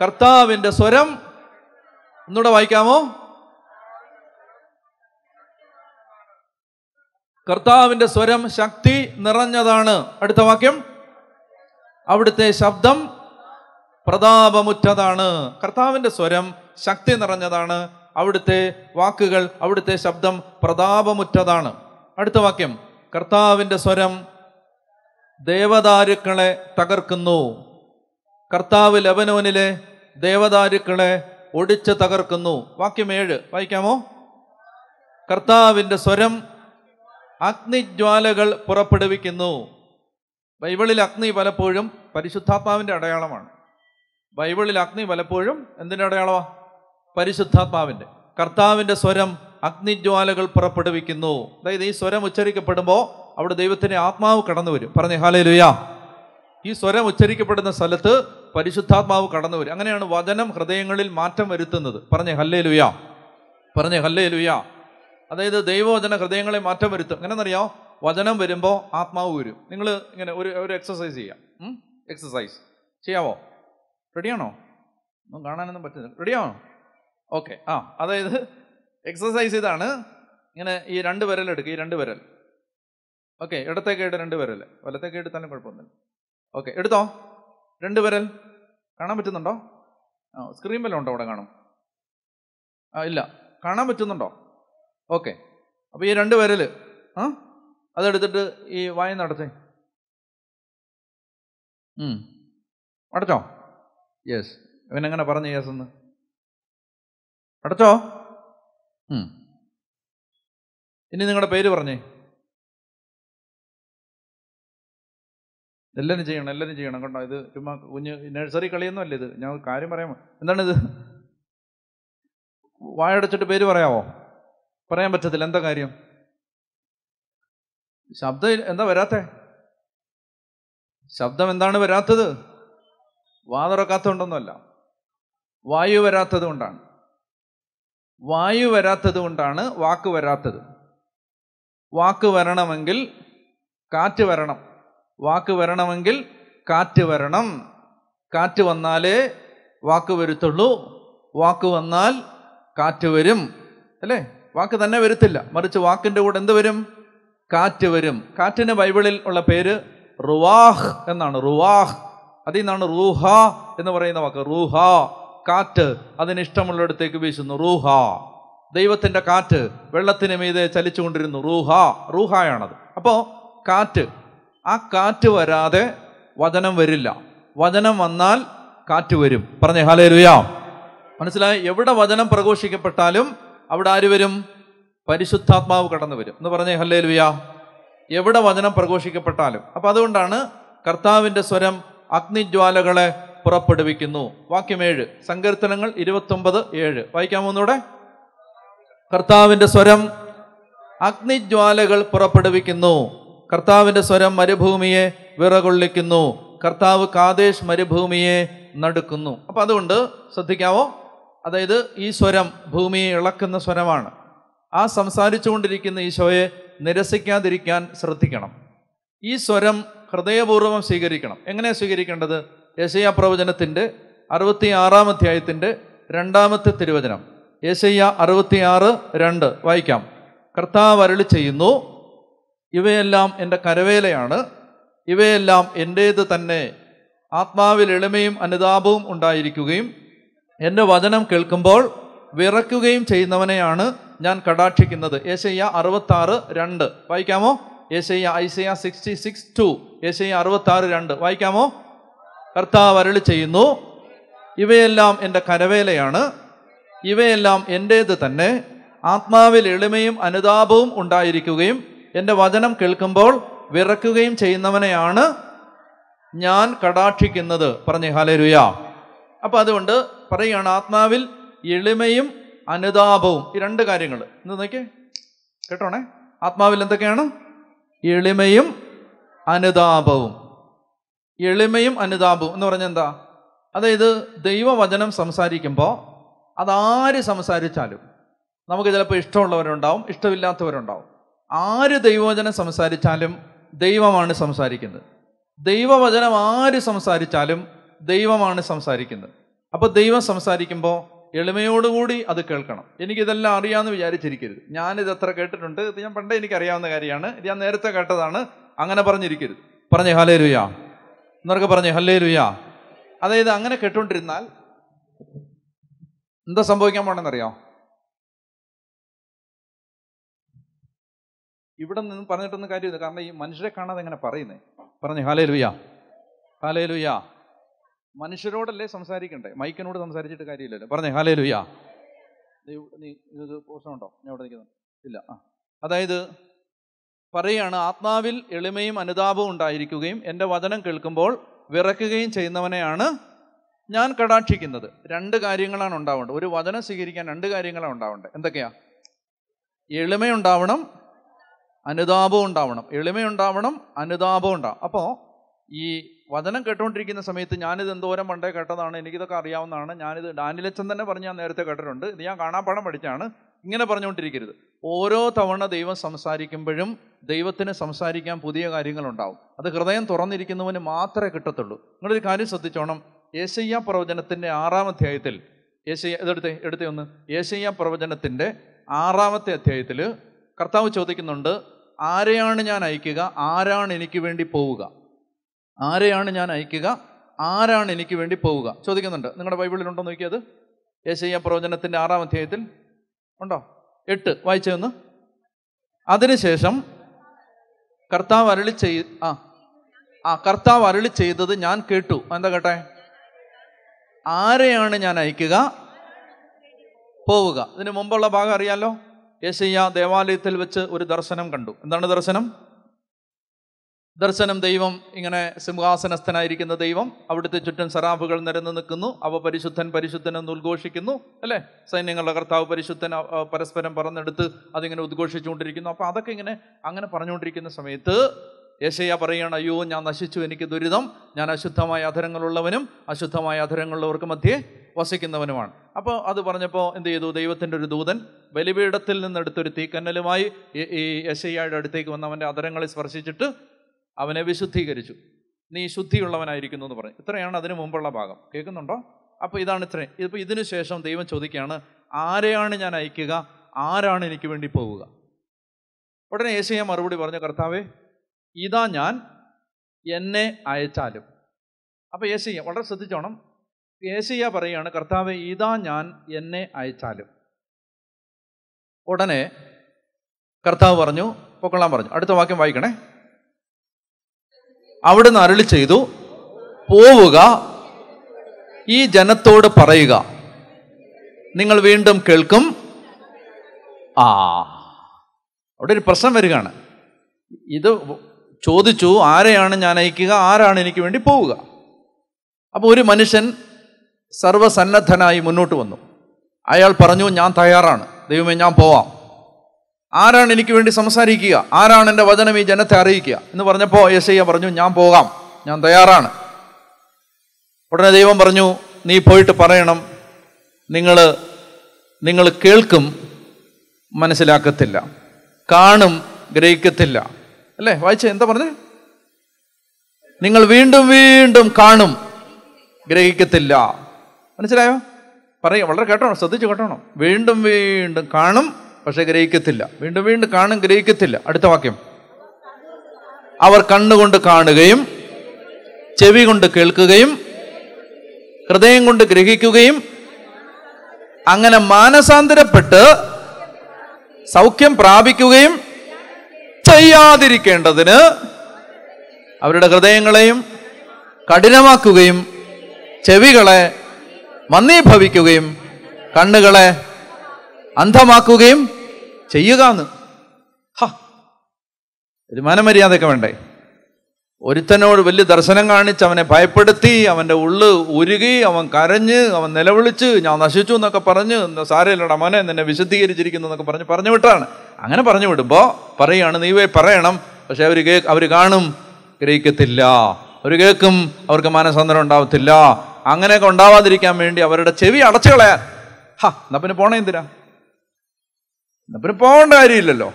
കർത്താവിൻ്റെ സ്വരം ഒന്നുകൂടെ വായിക്കാമോ? കർത്താവിൻ്റെ സ്വരം ശക്തി നിറഞ്ഞതാണ്. അടുത്ത വാക്യം, അവിടുത്തെ ശബ്ദം പ്രതാപമുറ്റതാണ്. കർത്താവിൻ്റെ സ്വരം ശക്തി നിറഞ്ഞതാണ്, അവിടുത്തെ വാക്കുകൾ, അവിടുത്തെ ശബ്ദം പ്രതാപമുറ്റതാണ്. അടുത്ത വാക്യം, കർത്താവിൻ്റെ സ്വരം ദേവദാരുക്കളെ തകർക്കുന്നു. കർത്താവ് ലെബനോനിലെ ദേവദാരുക്കളെ ഒടിച്ച് തകർക്കുന്നു. വാക്യം 7 വായിക്കാമോ? കർത്താവിൻ്റെ സ്വരം അഗ്നിജ്വാലകൾ പുറപ്പെടുവിക്കുന്നു. ബൈബിളിൽ അഗ്നി പലപ്പോഴും പരിശുദ്ധാത്മാവിൻ്റെ അടയാളമാണ്. ബൈബിളിൽ അഗ്നി പലപ്പോഴും എന്തിൻ്റെ അടയാളമാണ്? പരിശുദ്ധാത്മാവിൻ്റെ. കർത്താവിൻ്റെ സ്വരം അഗ്നിജ്വാലകൾ പുറപ്പെടുവിക്കുന്നു. അതായത് ഈ സ്വരം ഉച്ചരിക്കപ്പെടുമ്പോൾ അവിടെ ദൈവത്തിൻ്റെ ആത്മാവ് കടന്നു വരും. പറഞ്ഞേ ഹല്ലേലൂയാ. ഈ സ്വരം ഉച്ചരിക്കപ്പെടുന്ന സ്ഥലത്ത് പരിശുദ്ധാത്മാവ് കടന്നു വരും. അങ്ങനെയാണ് വചനം ഹൃദയങ്ങളിൽ മാറ്റം വരുത്തുന്നത്. പറഞ്ഞേ ഹല്ലേലൂയാ. പറഞ്ഞേ ഹല്ലേലൂയാ. അതായത് ദൈവവചന ഹൃദയങ്ങളെ മാറ്റം വരുത്തും. എങ്ങനെയെന്നറിയോ? വചനം വരുമ്പോൾ ആത്മാവ് വരും. നിങ്ങൾ ഇങ്ങനെ ഒരു എക്സസൈസ് ചെയ്യാം. എക്സസൈസ് ചെയ്യാമോ? റെഡിയാണോ? ഒന്നും കാണാനൊന്നും പറ്റുന്നില്ല. റെഡിയാണോ? ഓക്കെ. അതായത് എക്സസൈസ് ഇതാണ്. ഇങ്ങനെ ഈ രണ്ട് വിരൽ എടുക്കുക. ഈ രണ്ട് വിരൽ, ഓക്കെ, ഇടത്തേക്കായിട്ട് രണ്ട് വിരൽ, വലത്തേക്ക് എടുത്താലും കുഴപ്പമൊന്നുമില്ല. ഓക്കെ, എടുത്തോ രണ്ട് വിരൽ. കാണാൻ പറ്റുന്നുണ്ടോ? സ്ക്രീൻ വല്ലതും ഉണ്ടോ? അവിടെ കാണും. ഇല്ല, കാണാൻ പറ്റുന്നുണ്ടോ? ഓക്കെ. അപ്പോൾ ഈ രണ്ട് വിരൽ അതെടുത്തിട്ട് ഈ വായന അടച്ചേ. അടച്ചോ? യെസ്. ഇവനെങ്ങനെ പറഞ്ഞു യെസ് എന്ന്? അടച്ചോ? ഇനി നിങ്ങളുടെ പേര് പറഞ്ഞേ. എല്ലാവരും ചെയ്യണം, എല്ലാവരും ചെയ്യണം. കണ്ടോ, ഇത് ചുമ്മാ കുഞ്ഞ് നഴ്സറി കളിയൊന്നും അല്ല ഇത്. ഞാൻ കാര്യം പറയാമോ? എന്താണിത്? വായടച്ചിട്ട് പേര് പറയാമോ? പറയാൻ പറ്റത്തില്ല. എന്താ കാര്യം? ശബ്ദം എന്താ വരാത്തേ? ശബ്ദം എന്താണ് വരാത്തത്? വാതുറക്കാത്തതുകൊണ്ടൊന്നുമല്ല, വായു വരാത്തത് കൊണ്ടാണ്. വായു വരാത്തത് കൊണ്ടാണ് വാക്ക് വരാത്തത്. വാക്ക് വരണമെങ്കിൽ കാറ്റ് വരണം. വാക്ക് വരണമെങ്കിൽ കാറ്റ് വരണം. കാറ്റ് വന്നാലേ വാക്ക് വരുത്തുള്ളൂ. വാക്ക് വന്നാൽ കാറ്റ് വരും, അല്ലേ? വാക്ക് തന്നെ വരുത്തില്ല, മറിച്ച് വാക്കിൻ്റെ കൂടെ എന്ത് വരും? കാറ്റ് വരും. കാറ്റിന് ബൈബിളിൽ ഉള്ള പേര് റുവാഹ് എന്നാണ്. റുവാഹ്, അതിൽ നിന്നാണ് റൂഹ എന്ന് പറയുന്ന വാക്ക്. റൂഹ, കാറ്റ് അതിന് ഇഷ്ടമുള്ളിടത്തേക്ക് വീശുന്നു. റൂഹ, ദൈവത്തിൻ്റെ കാറ്റ് വെള്ളത്തിന് മീതെ ചലിച്ചു കൊണ്ടിരുന്നു. റൂഹ, റൂഹായാണത്. അപ്പോൾ കാറ്റ്, ആ കാറ്റ് വരാതെ വചനം വരില്ല. വചനം വന്നാൽ കാറ്റ് വരും. പറഞ്ഞേ ഹല്ലേലൂയ. മനസ്സിലായി? എവിടെ വചനം പ്രഘോഷിക്കപ്പെട്ടാലും അവിടെ ആര് വരും? പരിശുദ്ധാത്മാവ് കടന്നു വരും എന്ന് പറഞ്ഞേ ഹല്ലേലൂയ. എവിടെ വചനം പ്രഘോഷിക്കപ്പെട്ടാലും. അപ്പം അതുകൊണ്ടാണ് കർത്താവിൻ്റെ സ്വരം അഗ്നിജ്വാലകളെ പുറപ്പെടുവിക്കുന്നു. വാക്യം 7, സങ്കീർത്തനങ്ങൾ 29:7 വായിക്കാമോ ഒന്നുകൂടെ? കർത്താവിൻ്റെ സ്വരം അഗ്നിജ്വാലകൾ പുറപ്പെടുവിക്കുന്നു. കർത്താവിൻ്റെ സ്വരം മരുഭൂമിയെ വിറകൊള്ളിക്കുന്നു. കർത്താവ് കാദേശ് മരുഭൂമിയെ നടുക്കുന്നു. അപ്പം അതുകൊണ്ട് ശ്രദ്ധിക്കാവോ? അതായത് ഈ സ്വരം ഭൂമിയെ ഇളക്കുന്ന സ്വരമാണ്. ആ സംസാരിച്ചു കൊണ്ടിരിക്കുന്ന ഈശോയെ നിരസിക്കാതിരിക്കാൻ ശ്രദ്ധിക്കണം. ഈ സ്വരം ഹൃദയപൂർവ്വം സ്വീകരിക്കണം. എങ്ങനെ സ്വീകരിക്കേണ്ടത്? യെശയ്യാ പ്രവചനത്തിൻ്റെ 66-ാം അധ്യായത്തിൻ്റെ 2-ാമത്തെ തിരുവചനം. യെശയ്യാ 66:2 വായിക്കാം. കർത്താവ് അരുളി ചെയ്യുന്നു, ഇവയെല്ലാം എൻ്റെ കരവേലയാണ്, ഇവയെല്ലാം എൻ്റേത് തന്നെ. ആത്മാവിൽ എളിമയും അനുതാപവും ഉണ്ടായിരിക്കുകയും എൻ്റെ വചനം കേൾക്കുമ്പോൾ വിറക്കുകയും ചെയ്യുന്നവനെയാണ് ഞാൻ കടാക്ഷിക്കുന്നത്. യെശയ്യാ 66:2 വായിക്കാമോ? യെശയ്യാ, ഐസയ്യാ 66:2, യെശയ്യാ 66:2 വായിക്കാമോ? കർത്താവ് അരുളി ചെയ്യുന്നു, ഇവയെല്ലാം എൻ്റെ കരവേലയാണ്, ഇവയെല്ലാം എൻ്റേത് തന്നെ. ആത്മാവിൽ എളിമയും അനുതാപവും ഉണ്ടായിരിക്കുകയും എൻ്റെ വചനം കേൾക്കുമ്പോൾ വിറക്കുകയും ചെയ്യുന്നവനെയാണ് ഞാൻ കടാക്ഷിക്കുന്നത്. പറഞ്ഞേ ഹല്ലേലൂയ. അപ്പം അതുകൊണ്ട് പറയുകയാണ്, ആത്മാവിൽ എളിമയും അനുതാപവും, ഈ രണ്ട് കാര്യങ്ങൾ എന്ന് നോക്കിയേ, കേട്ടോണേ. ആത്മാവിൽ എന്തൊക്കെയാണ്? എളിമയും അനുതാപവും. എളിമയും അനുതാപവും എന്ന് പറഞ്ഞാൽ എന്താ? അതായത് ദൈവവചനം സംസാരിക്കുമ്പോൾ അതാര് സംസാരിച്ചാലും, നമുക്ക് ചിലപ്പോൾ ഇഷ്ടമുള്ളവരുണ്ടാവും, ഇഷ്ടമില്ലാത്തവരുണ്ടാവും, ആര് ദൈവവചനം സംസാരിച്ചാലും ദൈവമാണ് സംസാരിക്കുന്നത്. ദൈവവചനം ആര് സംസാരിച്ചാലും ദൈവമാണ് സംസാരിക്കുന്നത്. അപ്പോൾ ദൈവം സംസാരിക്കുമ്പോൾ എളിമയോടുകൂടി അത് കേൾക്കണം. എനിക്കിതെല്ലാം അറിയാമെന്ന് വിചാരിച്ചിരിക്കരുത്. ഞാനിതെത്ര കേട്ടിട്ടുണ്ട്, ഇത് ഞാൻ പണ്ടേ എനിക്കറിയാവുന്ന കാര്യമാണ്, ഞാൻ നേരത്തെ കേട്ടതാണ്, അങ്ങനെ പറഞ്ഞിരിക്കരുത്. പറഞ്ഞേ ഹല്ലേലൂയ. എന്നൊക്കെ പറഞ്ഞേ ഹല്ലേലൂയ. അതായത് അങ്ങനെ കേട്ടുകൊണ്ടിരുന്നാൽ എന്താ സംഭവിക്കാൻ പോണെന്നറിയോ? ഇവിടെ നിന്ന് പറഞ്ഞിട്ടൊന്നും കാര്യമില്ല, കാരണം ഈ മനുഷ്യരെ കാണാതെ എങ്ങനെ പറയുന്നേ? പറഞ്ഞേ ഹല്ലേലൂയ. ഹല്ലേലൂയ. മനുഷ്യരോടല്ലേ സംസാരിക്കണ്ടേ? മൈക്കിനോട് സംസാരിച്ചിട്ട് കാര്യമില്ലല്ലോ. പറഞ്ഞേ ഹല്ലേലൂയ. നീ ഇത് പോസ്റ്റമുണ്ടോ? ഞാൻ ഇവിടെ നിൽക്കുന്നു. ഇല്ല. അതായത് പറയുകയാണ്, ആത്മാവിൽ എളിമയും അനുതാപവും ഉണ്ടായിരിക്കുകയും എൻ്റെ വചനം കേൾക്കുമ്പോൾ വിറക്കുകയും ചെയ്യുന്നവനെയാണ് ഞാൻ കടാക്ഷിക്കുന്നത്. രണ്ട് കാര്യങ്ങളാണ് ഉണ്ടാവേണ്ടത്. ഒരു വചനം സ്വീകരിക്കാൻ രണ്ട് കാര്യങ്ങളാണ് ഉണ്ടാവേണ്ടത്. എന്തൊക്കെയാ? എളിമയുണ്ടാവണം, അനുതാപം ഉണ്ടാവണം. എളിമയുണ്ടാവണം, അനുതാപം ഉണ്ടാവണം. അപ്പോൾ ഈ വചനം കേട്ടുകൊണ്ടിരിക്കുന്ന സമയത്ത് ഞാനിത് എന്തോരം പണ്ടേ കേട്ടതാണ്, എനിക്കിതൊക്കെ അറിയാവുന്നതാണ്, ഞാനിത് ഡാനിയലച്ചൻ തന്നെ പറഞ്ഞ് ഞാൻ നേരത്തെ കേട്ടിട്ടുണ്ട്, ഇത് ഞാൻ കാണാപ്പാഠം പഠിച്ചാണ്, ഇങ്ങനെ പറഞ്ഞുകൊണ്ടിരിക്കരുത്. ഓരോ തവണ ദൈവം സംസാരിക്കുമ്പോഴും ദൈവത്തിന് സംസാരിക്കാൻ പുതിയ കാര്യങ്ങളുണ്ടാവും. അത് ഹൃദയം തുറന്നിരിക്കുന്നവന് മാത്രമേ കിട്ടത്തുള്ളൂ. നിങ്ങളൊരു കാര്യം ശ്രദ്ധിച്ചോണം. യേശയ്യ പ്രവചനത്തിൻ്റെ 6-ാം അധ്യായത്തിൽ യേശയ്യ പ്രവചനത്തിൻ്റെ 6-ാമത്തെ അധ്യായത്തിൽ കർത്താവ് ചോദിക്കുന്നുണ്ട്, ആരെയാണ് ഞാൻ അയക്കുക, ആരാണ് എനിക്ക് വേണ്ടി പോവുക? ആരെയാണ് ഞാൻ അയക്കുക, ആരാണ് എനിക്ക് വേണ്ടി പോവുക ചോദിക്കുന്നുണ്ട്. നിങ്ങളുടെ ബൈബിളിലുണ്ടോ നോക്കിയത്? യേശയ്യ പ്രവചനത്തിൻ്റെ 6-ാം അധ്യായത്തിൽ ഉണ്ടോ? 8 വായിച്ചൊന്ന്. അതിനുശേഷം കർത്താവ് കർത്താവ് അരുളി ചെയ്തത് ഞാൻ കേട്ടു. എന്താ കേട്ടെ? ആരെയാണ് ഞാൻ അയക്കുക, പോവുക. ഇതിന് മുമ്പുള്ള ഭാഗം അറിയാലോ. യേശയ്യ ദേവാലയത്തിൽ വെച്ച് ഒരു ദർശനം കണ്ടു. എന്താണ് ദർശനം? ദൈവം ഇങ്ങനെ സിംഹാസനസ്ഥനായിരിക്കുന്ന ദൈവം, അവിടുത്തെ ചുറ്റും സറാഫുകൾ നിരന്നു നിൽക്കുന്നു. അവ പരിശുദ്ധൻ പരിശുദ്ധൻ എന്ന് ഉദ്ഘോഷിക്കുന്നു, അല്ലേ? സൈന്യങ്ങളുടെ കർത്താവ് പരിശുദ്ധൻ പരസ്പരം പറഞ്ഞെടുത്ത് അതിങ്ങനെ ഉദ്ഘോഷിച്ചുകൊണ്ടിരിക്കുന്നു. അപ്പോൾ അതൊക്കെ ഇങ്ങനെ അങ്ങനെ പറഞ്ഞുകൊണ്ടിരിക്കുന്ന സമയത്ത് യേശയ്യ പറയുകയാണ്, അയ്യോ ഞാൻ നശിച്ചു, എനിക്ക് ദുരിതം, ഞാൻ അശുദ്ധമായ അധരങ്ങളുള്ളവനും അശുദ്ധമായ അധരങ്ങളുള്ളവർക്ക് മധ്യേ വസിക്കുന്നവനുമാണ്. അപ്പോൾ അത് പറഞ്ഞപ്പോൾ എന്ത് ചെയ്തു? ദൈവത്തിൻ്റെ ഒരു ദൂതൻ ബലിപീഠത്തിൽ നിന്നെടുത്തൊരു തീക്കന്നലുമായി ഈ യേശയ്യയുടെ അടുത്തേക്ക് വന്ന് അവൻ്റെ അധരങ്ങളെ സ്പർശിച്ചിട്ട് അവനെ വിശുദ്ധീകരിച്ചു. നീ ശുദ്ധിയുള്ളവനായിരിക്കുന്നു എന്ന് പറഞ്ഞു. ഇത്രയാണ് അതിനു മുമ്പുള്ള ഭാഗം. കേൾക്കുന്നുണ്ടോ? അപ്പോൾ ഇതാണ് ഇത്രയും. ഇപ്പോൾ ഇതിനു ശേഷം ദൈവം ചോദിക്കുകയാണ്, ആരെയാണ് ഞാൻ അയക്കുക, ആരാണ് എനിക്ക് വേണ്ടി പോവുക? ഉടനെ യേശയ്യ മറുപടി പറഞ്ഞു, കർത്താവേ ഇതാ ഞാൻ, എന്നെ അയച്ചാലും. അപ്പോൾ യേശയ്യ വളരെ ശ്രദ്ധിച്ചോണം. യേശയ്യ പറയുകയാണ്, കർത്താവേ ഇതാ ഞാൻ, എന്നെ അയച്ചാലും. ഉടനെ കർത്താവ് പറഞ്ഞു, പൊക്കൊള്ളാൻ പറഞ്ഞു. അടുത്ത വാക്യം വായിക്കണേ. അവിടുന്ന് അരുളി ചെയ്തു, പോവുക, ഈ ജനത്തോട് പറയുക, നിങ്ങൾ വീണ്ടും കേൾക്കും. അവിടെ ഒരു പ്രശ്നം വരികയാണ്. ഇത് ചോദിച്ചു, ആരെയാണ് ഞാൻ അയക്കുക, ആരാണ് എനിക്ക് വേണ്ടി പോവുക? അപ്പോൾ ഒരു മനുഷ്യൻ സർവസന്നദ്ധനായി മുന്നോട്ട് വന്നു. അയാൾ പറഞ്ഞു, ഞാൻ തയ്യാറാണ് ദൈവമേ, ഞാൻ പോവാം. ആരാണ് എനിക്ക് വേണ്ടി സംസാരിക്കുക, ആരാണ് എൻ്റെ വചനം ഈ ജനത്തെ അറിയിക്കുക എന്ന് പറഞ്ഞപ്പോൾ യെശയ്യാ പറഞ്ഞു, ഞാൻ പോകാം, ഞാൻ തയ്യാറാണ്. ഉടനെ ദൈവം പറഞ്ഞു, നീ പോയിട്ട് പറയണം, നിങ്ങൾ കേൾക്കും മനസ്സിലാക്കത്തില്ല, കാണും ഗ്രഹിക്കത്തില്ല, അല്ലേ? വായിച്ചേ, എന്താ പറഞ്ഞേ? നിങ്ങൾ വീണ്ടും വീണ്ടും കാണും, ഗ്രഹിക്കത്തില്ല. മനസ്സിലായോ? പറയുക വളരെ കേട്ടോണം, ശ്രദ്ധിച്ചു കേട്ടോണം. വീണ്ടും വീണ്ടും കാണും പക്ഷെ ഗ്രഹിക്കത്തില്ല, വീണ്ടും വീണ്ടും കാണും ഗ്രഹിക്കത്തില്ല. അടുത്ത വാക്യം, അവർ കണ്ണുകൊണ്ട് കാണുകയും ചെവി കൊണ്ട് കേൾക്കുകയും ഹൃദയം കൊണ്ട് ഗ്രഹിക്കുകയും അങ്ങനെ മാനസാന്തരപ്പെട്ട് സൗഖ്യം പ്രാപിക്കുകയും ചെയ്യാതിരിക്കേണ്ടതിന് അവരുടെ ഹൃദയങ്ങളെയും കഠിനമാക്കുകയും ചെവികളെ മന്ദീഭവിക്കുകയും കണ്ണുകളെ അന്ധമാക്കുകയും ചെയ്യുക എന്ന്. തീരുമാന മര്യാദയൊക്കെ വേണ്ടേ? ഒരുത്തനോട് വലിയ ദർശനം കാണിച്ച് അവനെ ഭയപ്പെടുത്തി, അവൻ്റെ ഉള്ളു ഉരുകി, അവൻ കരഞ്ഞ്, അവൻ നിലവിളിച്ച്, ഞാൻ നശിച്ചു എന്നൊക്കെ പറഞ്ഞ്, സാരയില്ലടാ മോനെ, നിന്നെ വിശുദ്ധീകരിച്ചിരിക്കുന്നു എന്നൊക്കെ പറഞ്ഞു വിട്ടാണ്. അങ്ങനെ പറഞ്ഞു വിടുമ്പോൾ പറയുകയാണ്, നീ പോയി പറയണം, പക്ഷെ അവർ കാണും ഗ്രഹിക്കത്തില്ല, അവർ കേൾക്കും അവർക്ക് മാനസാന്തരം ഉണ്ടാവത്തില്ല. അങ്ങനെയൊക്കെ ഉണ്ടാവാതിരിക്കാൻ വേണ്ടി അവരുടെ ചെവി അടച്ചു കളയാൻ. എന്നാ പിന്നെ പോണേ, എന്തിനാ എന്നാ പിന്നെ പോകേണ്ട കാര്യമില്ലല്ലോ.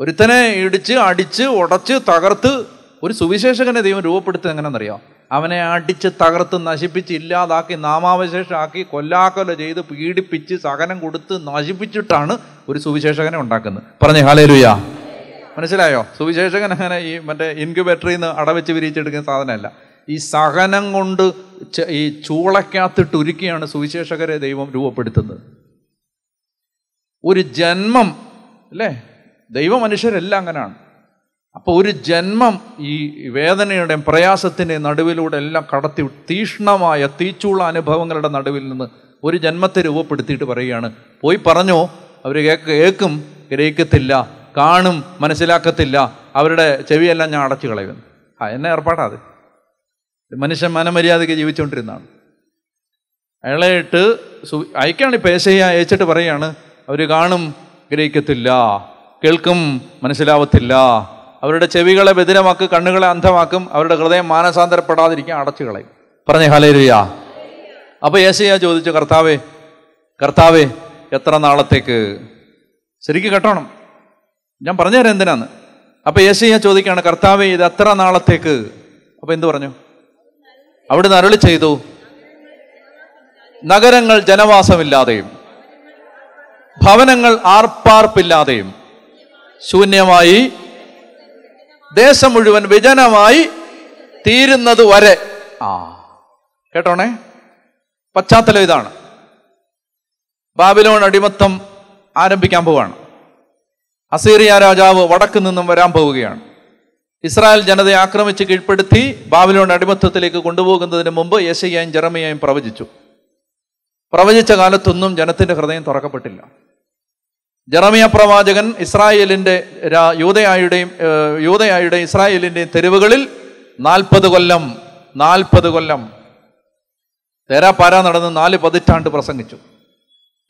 ഒരുത്തനെ ഇടിച്ച് അടിച്ച് ഉടച്ച് തകർത്ത് ഒരു സുവിശേഷകനെ ദൈവം രൂപപ്പെടുത്തുന്നത് എങ്ങനെയാണെന്നറിയാം? അവനെ അടിച്ച് തകർത്ത് നശിപ്പിച്ച് ഇല്ലാതാക്കി നാമാവശേഷമാക്കി കൊല്ലാക്കൊല ചെയ്ത് പീഡിപ്പിച്ച് സഹനം കൊടുത്ത് നശിപ്പിച്ചിട്ടാണ് ഒരു സുവിശേഷകനെ ഉണ്ടാക്കുന്നത്. പറഞ്ഞേ ഹല്ലേലൂയ. മനസ്സിലായോ? സുവിശേഷകൻ അങ്ങനെ ഈ മറ്റേ ഇൻക്യുബേറ്ററിൽ നിന്ന് അടവെച്ച് വിരിച്ചെടുക്കുന്ന സാധനമല്ല. ഈ സഹനം കൊണ്ട് ഈ ചൂളയ്ക്കകത്തിട്ടുരുക്കിയാണ് സുവിശേഷകരെ ദൈവം രൂപപ്പെടുത്തുന്നത്. ഒരു ജന്മം, അല്ലേ? ദൈവ മനുഷ്യരെല്ലാം അങ്ങനെയാണ്. അപ്പോൾ ഒരു ജന്മം ഈ വേദനയുടെയും പ്രയാസത്തിൻ്റെയും നടുവിലൂടെ എല്ലാം കടത്തി തീഷ്ണമായ തീച്ചുള്ള അനുഭവങ്ങളുടെ നടുവിൽ നിന്ന് ഒരു ജന്മത്തെ രൂപപ്പെടുത്തിയിട്ട് പറയുകയാണ്, പോയി പറഞ്ഞോ, അവർ കേൾക്കും ഗ്രഹിക്കത്തില്ല, കാണും മനസ്സിലാക്കത്തില്ല, അവരുടെ ചെവിയെല്ലാം ഞാൻ അടച്ചു കളയുന്നു. എന്നെ ഏർപ്പാടാതെ മനുഷ്യൻ മനമര്യാദയ്ക്ക് ജീവിച്ചുകൊണ്ടിരുന്നതാണ്. അയാളെ ഇട്ട് അയക്കാണ് ഇപ്പോൾ യേശയ്യ അയച്ചിട്ട് പറയുകയാണ്, അവർ കാണും ഗ്രഹിക്കത്തില്ല, കേൾക്കും മനസ്സിലാവത്തില്ല, അവരുടെ ചെവികളെ ബധിരമാക്കും, കണ്ണുകളെ അന്ധമാക്കും, അവരുടെ ഹൃദയം മാനസാന്തരപ്പെടാതിരിക്കാൻ അടച്ചു കളയും. പറഞ്ഞേ ഹല്ലേലൂയ. അപ്പോൾ യേശയ്യ ചോദിച്ചു, കർത്താവേ എത്ര നാളത്തേക്ക്? ശരിക്കും കേട്ടോണം, ഞാൻ പറഞ്ഞുതരാം എന്തിനാന്ന്. അപ്പം യേശയ്യ ചോദിക്കുകയാണ്, കർത്താവേ ഇത് എത്ര നാളത്തേക്ക്? അപ്പം എന്തു പറഞ്ഞു? അവിടുന്ന് അരുളി ചെയ്തു, നഗരങ്ങൾ ജനവാസമില്ലാതെയും ഭവനങ്ങൾ ആർപ്പാർപ്പില്ലാതെയും ശൂന്യമായി ദേശം മുഴുവൻ വിജനമായി തീരുന്നത് വരെ. ആ കേട്ടോണേ, പശ്ചാത്തലം ഇതാണ്. ബാബിലോൺ അടിമത്തം ആരംഭിക്കാൻ പോവുകയാണ്. അസീറിയ രാജാവ് വടക്ക് നിന്നും വരാൻ പോവുകയാണ്. ഇസ്രായേൽ ജനതയെ ആക്രമിച്ച് കീഴ്പ്പെടുത്തി ബാബിലോൺ അടിമത്തത്തിലേക്ക് കൊണ്ടുപോകുന്നതിന് മുമ്പ് യെശയ്യായും ജെറമിയായും പ്രവചിച്ചു. പ്രവചിച്ച കാലത്തൊന്നും ജനത്തിൻ്റെ ഹൃദയം തുറക്കപ്പെട്ടില്ല. ജെറമിയ പ്രവാചകൻ ഇസ്രായേലിൻ്റെ യൂദയായുടെയും ഇസ്രായേലിൻ്റെയും തെരുവുകളിൽ 40 കൊല്ലം തേരാപ്പാര നടന്ന് 4 പതിറ്റാണ്ട് പ്രസംഗിച്ചു.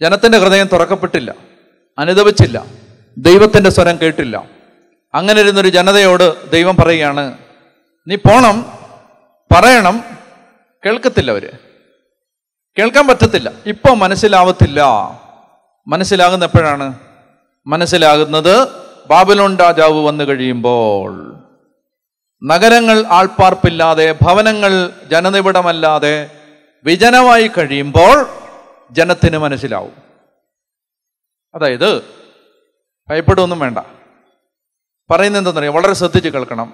ജനത്തിൻ്റെ ഹൃദയം തുറക്കപ്പെട്ടില്ല, അനുദപിച്ചില്ല, ദൈവത്തിൻ്റെ സ്വരം കേട്ടില്ല. അങ്ങനെ ഇരുന്നൊരു ജനതയോട് ദൈവം പറയുകയാണ്, നീ പോണം, പറയണം. കേൾക്കത്തില്ല, അവർ കേൾക്കാൻ പറ്റത്തില്ല. ഇപ്പോൾ മനസ്സിലാവത്തില്ല. മനസ്സിലാകുന്ന എപ്പോഴാണ്? മനസ്സിലാകുന്നത് ബാബിലോൺ രാജാവ് വന്നു കഴിയുമ്പോൾ. നഗരങ്ങൾ ആൾപ്പാർപ്പില്ലാതെ ഭവനങ്ങൾ ജനനിബിഡമല്ലാതെ വിജനമായി കഴിയുമ്പോൾ ജനത്തിന് മനസ്സിലാവും. അതായത് ഭയപ്പെടുമൊന്നും വേണ്ട, പറയുന്നത് എന്തെന്നറിയാം, വളരെ ശ്രദ്ധിച്ച് കേൾക്കണം.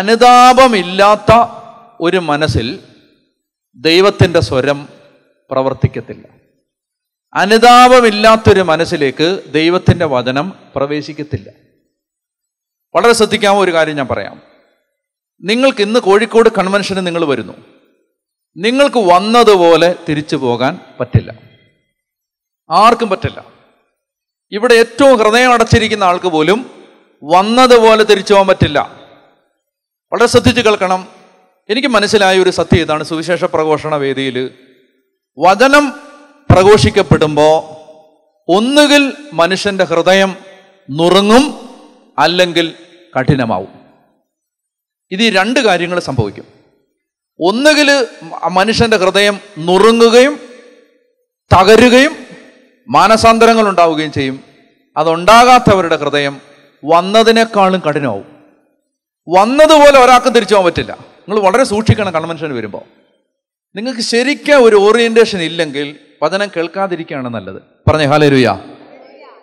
അനുതാപമില്ലാത്ത ഒരു മനസ്സിൽ ദൈവത്തിൻ്റെ സ്വരം പ്രവർത്തിക്കത്തില്ല. അനുതാപമില്ലാത്തൊരു മനസ്സിലേക്ക് ദൈവത്തിൻ്റെ വചനം പ്രവേശിക്കത്തില്ല. വളരെ ശ്രദ്ധിക്കാമോ? ഒരു കാര്യം ഞാൻ പറയാം. നിങ്ങൾക്ക് ഇന്ന് കോഴിക്കോട് കൺവെൻഷന് നിങ്ങൾ വരുന്നു, നിങ്ങൾക്ക് വന്നതുപോലെ തിരിച്ചു പോകാൻ പറ്റില്ല, ആർക്കും പറ്റില്ല. ഇവിടെ ഏറ്റവും ഹൃദയം അടച്ചിരിക്കുന്ന ആൾക്ക് പോലും വന്നതുപോലെ തിരിച്ചു പോകാൻ പറ്റില്ല. വളരെ ശ്രദ്ധിച്ച് കേൾക്കണം. എനിക്ക് മനസ്സിലായ ഒരു സത്യം ഇതാണ്, സുവിശേഷ പ്രഘോഷണ വേദിയിൽ വചനം പ്രഘോഷിക്കപ്പെടുമ്പോൾ ഒന്നുകിൽ മനുഷ്യൻ്റെ ഹൃദയം നുറുങ്ങും, അല്ലെങ്കിൽ കഠിനമാവും. ഇത് രണ്ട് കാര്യങ്ങൾ സംഭവിക്കും. ഒന്നുകിൽ മനുഷ്യൻ്റെ ഹൃദയം നുറുങ്ങുകയും തകരുകയും മാനസാന്തരങ്ങൾ ഉണ്ടാവുകയും ചെയ്യും. അതുണ്ടാകാത്തവരുടെ ഹൃദയം വന്നതിനേക്കാളും കഠിനമാവും. വന്നതുപോലെ ഒരാൾക്കും തിരിച്ചു പോകാൻ പറ്റില്ല. നിങ്ങൾ വളരെ സൂക്ഷിക്കണം. കൺവെൻഷന് വരുമ്പോൾ നിങ്ങൾക്ക് ശരിക്കും ഒരു ഓറിയൻറ്റേഷൻ ഇല്ലെങ്കിൽ വചനം കേൾക്കാതിരിക്കുകയാണ് നല്ലത്. പറഞ്ഞേ ഹല്ലേലൂയ.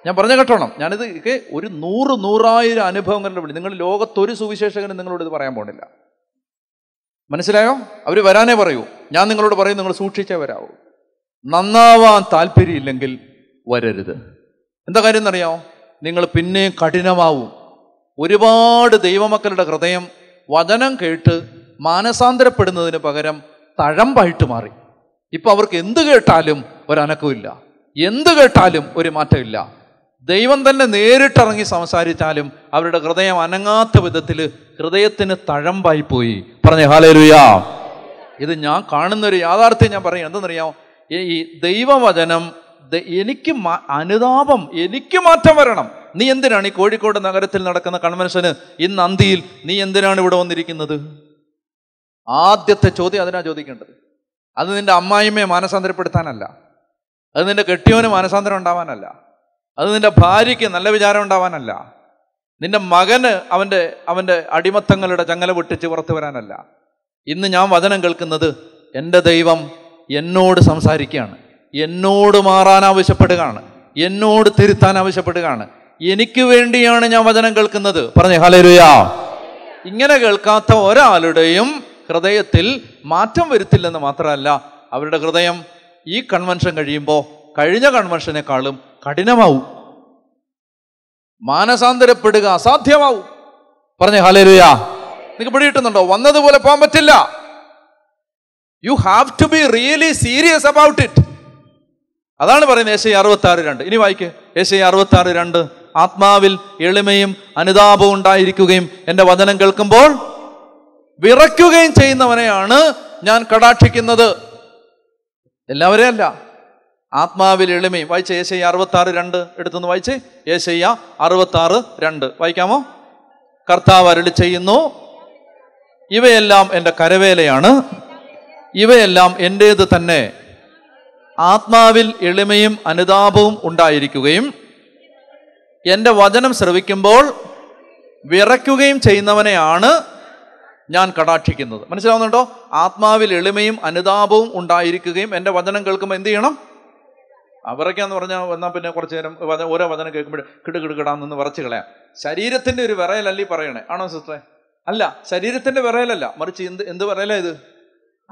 ഞാൻ പറഞ്ഞ കേട്ടോണം. ഞാനിത് ഒരു 100,000 അനുഭവങ്ങളുടെ വേണ്ടി, നിങ്ങൾ ലോകത്തൊരു സുവിശേഷകനും നിങ്ങളോട് ഇത് പറയാൻ പോണില്ല. മനസ്സിലായോ? അവർ വരാനേ പറയൂ. ഞാൻ നിങ്ങളോട് പറയും, നിങ്ങൾ സൂക്ഷിച്ചേ വരാവൂ. നന്നാവാൻ താല്പര്യം ഇല്ലെങ്കിൽ വരരുത്. എന്താ കാര്യം എന്നറിയാമോ? നിങ്ങൾ പിന്നെയും കഠിനമാവും. ഒരുപാട് ദൈവമക്കളുടെ ഹൃദയം വചനം കേട്ട് മാനസാന്തരപ്പെടുന്നതിന് പകരം തഴമ്പായിട്ട് മാറി. ഇപ്പം അവർക്ക് എന്ത് കേട്ടാലും ഒരനക്കമില്ല, എന്ത് കേട്ടാലും ഒരു മാറ്റമില്ല. ദൈവം തന്നെ നേരിട്ടിറങ്ങി സംസാരിച്ചാലും അവരുടെ ഹൃദയം അനങ്ങാത്ത വിധത്തിൽ ഹൃദയത്തിന് തഴമ്പായി പോയി. പറഞ്ഞേ ഹല്ലേലൂയാ. ഇത് ഞാൻ കാണുന്നൊരു യാഥാർത്ഥ്യം ഞാൻ പറയും. എന്തെന്നറിയാമോ? ഈ ദൈവവചനം എനിക്ക് അനുതാപം, എനിക്ക് മാറ്റം വരണം. നീ എന്തിനാണ് ഈ കോഴിക്കോട് നഗരത്തിൽ നടക്കുന്ന കൺവെൻഷന് ഇന്ന് അന്തിയിൽ നീ എന്തിനാണ് ഇവിടെ വന്നിരിക്കുന്നത്? ആദ്യത്തെ ചോദ്യം അതിനാ ചോദിക്കേണ്ടത്. അത് നിന്റെ അമ്മായിമ്മയെ മാനസാന്തരപ്പെടുത്താനല്ല, അത് നിന്റെ കെട്ടിയോന് മാനസാന്തരം ഉണ്ടാവാനല്ല, അത് നിന്റെ ഭാര്യയ്ക്ക് നല്ല വിചാരം ഉണ്ടാവാനല്ല, നിന്റെ മകന് അവൻ്റെ അടിമത്തങ്ങളുടെ ചങ്ങല പൊട്ടിച്ച് പുറത്തു വരാനല്ല. ഇന്ന് ഞാൻ വചനം കേൾക്കുന്നത് എൻ്റെ ദൈവം എന്നോട് സംസാരിക്കുകയാണ്, എന്നോട് മാറാൻ ആവശ്യപ്പെടുകയാണ്, എന്നോട് തിരുത്താൻ ആവശ്യപ്പെടുകയാണ്. എനിക്ക് വേണ്ടിയാണ് ഞാൻ വചനം കേൾക്കുന്നത്. പറഞ്ഞേ ഹല്ലേലൂയാ. ഇങ്ങനെ കേൾക്കാത്ത ഒരാളുടെയും ഹൃദയത്തിൽ മാറ്റം വരുത്തില്ലെന്ന് മാത്രമല്ല, അവരുടെ ഹൃദയം ഈ കൺവെൻഷൻ കഴിയുമ്പോൾ കഴിഞ്ഞ കൺവെൻഷനേക്കാളും കഠിനമാവും, മാനസാന്തരപ്പെടുക അസാധ്യമാവും. പറഞ്ഞേ ഹല്ലേലൂയാ. നിങ്ങൾക്ക് പിടികിട്ടുന്നുണ്ടോ? വന്നതുപോലെ പോകാൻ പറ്റില്ല. You have to be really serious about it. അതാണ് പറയുന്നത് യെശയ്യാ 66:2. ഇനി വായിക്കേ, യെശയ്യാ 66:2. ആത്മാവിൽ എളിമയും അനുതാപവും ഉണ്ടായിരിക്കുകയും എൻ്റെ വചനം കേൾക്കുമ്പോൾ വിറയ്ക്കുകയും ചെയ്യുന്നവനെയാണ് ഞാൻ കടാക്ഷിക്കുന്നത്, എല്ലാവരെയും അല്ല. ആത്മാവിൽ എളിമയും വായിച്ചേ, യെശയ്യാ 66:2 എടുത്തുനിന്ന് വായിച്ചേ. യെശയ്യാ 66:2 വായിക്കാമോ? കർത്താവ് അരുളി ചെയ്യുന്നു, ഇവയെല്ലാം എൻ്റെ കരവേലയാണ്, ഇവയെല്ലാം എൻ്റേത് തന്നെ, Atmavil Elimayim Anadabum Undairikugim Yenda Vajanam Servikimbol Virakugim Chainavane Ana Yan Kata Chicken. Manisanto Atmavil Elimayim Anadabum Undairikugim Enda Vajanam Kalkum in the Yanam Avarakan Varana Vanapinakoram Vadana Kudakudan Varachila. Sarirathin Varela Parana Anastra Allah Sarirathin Varela Marchi in the Varela.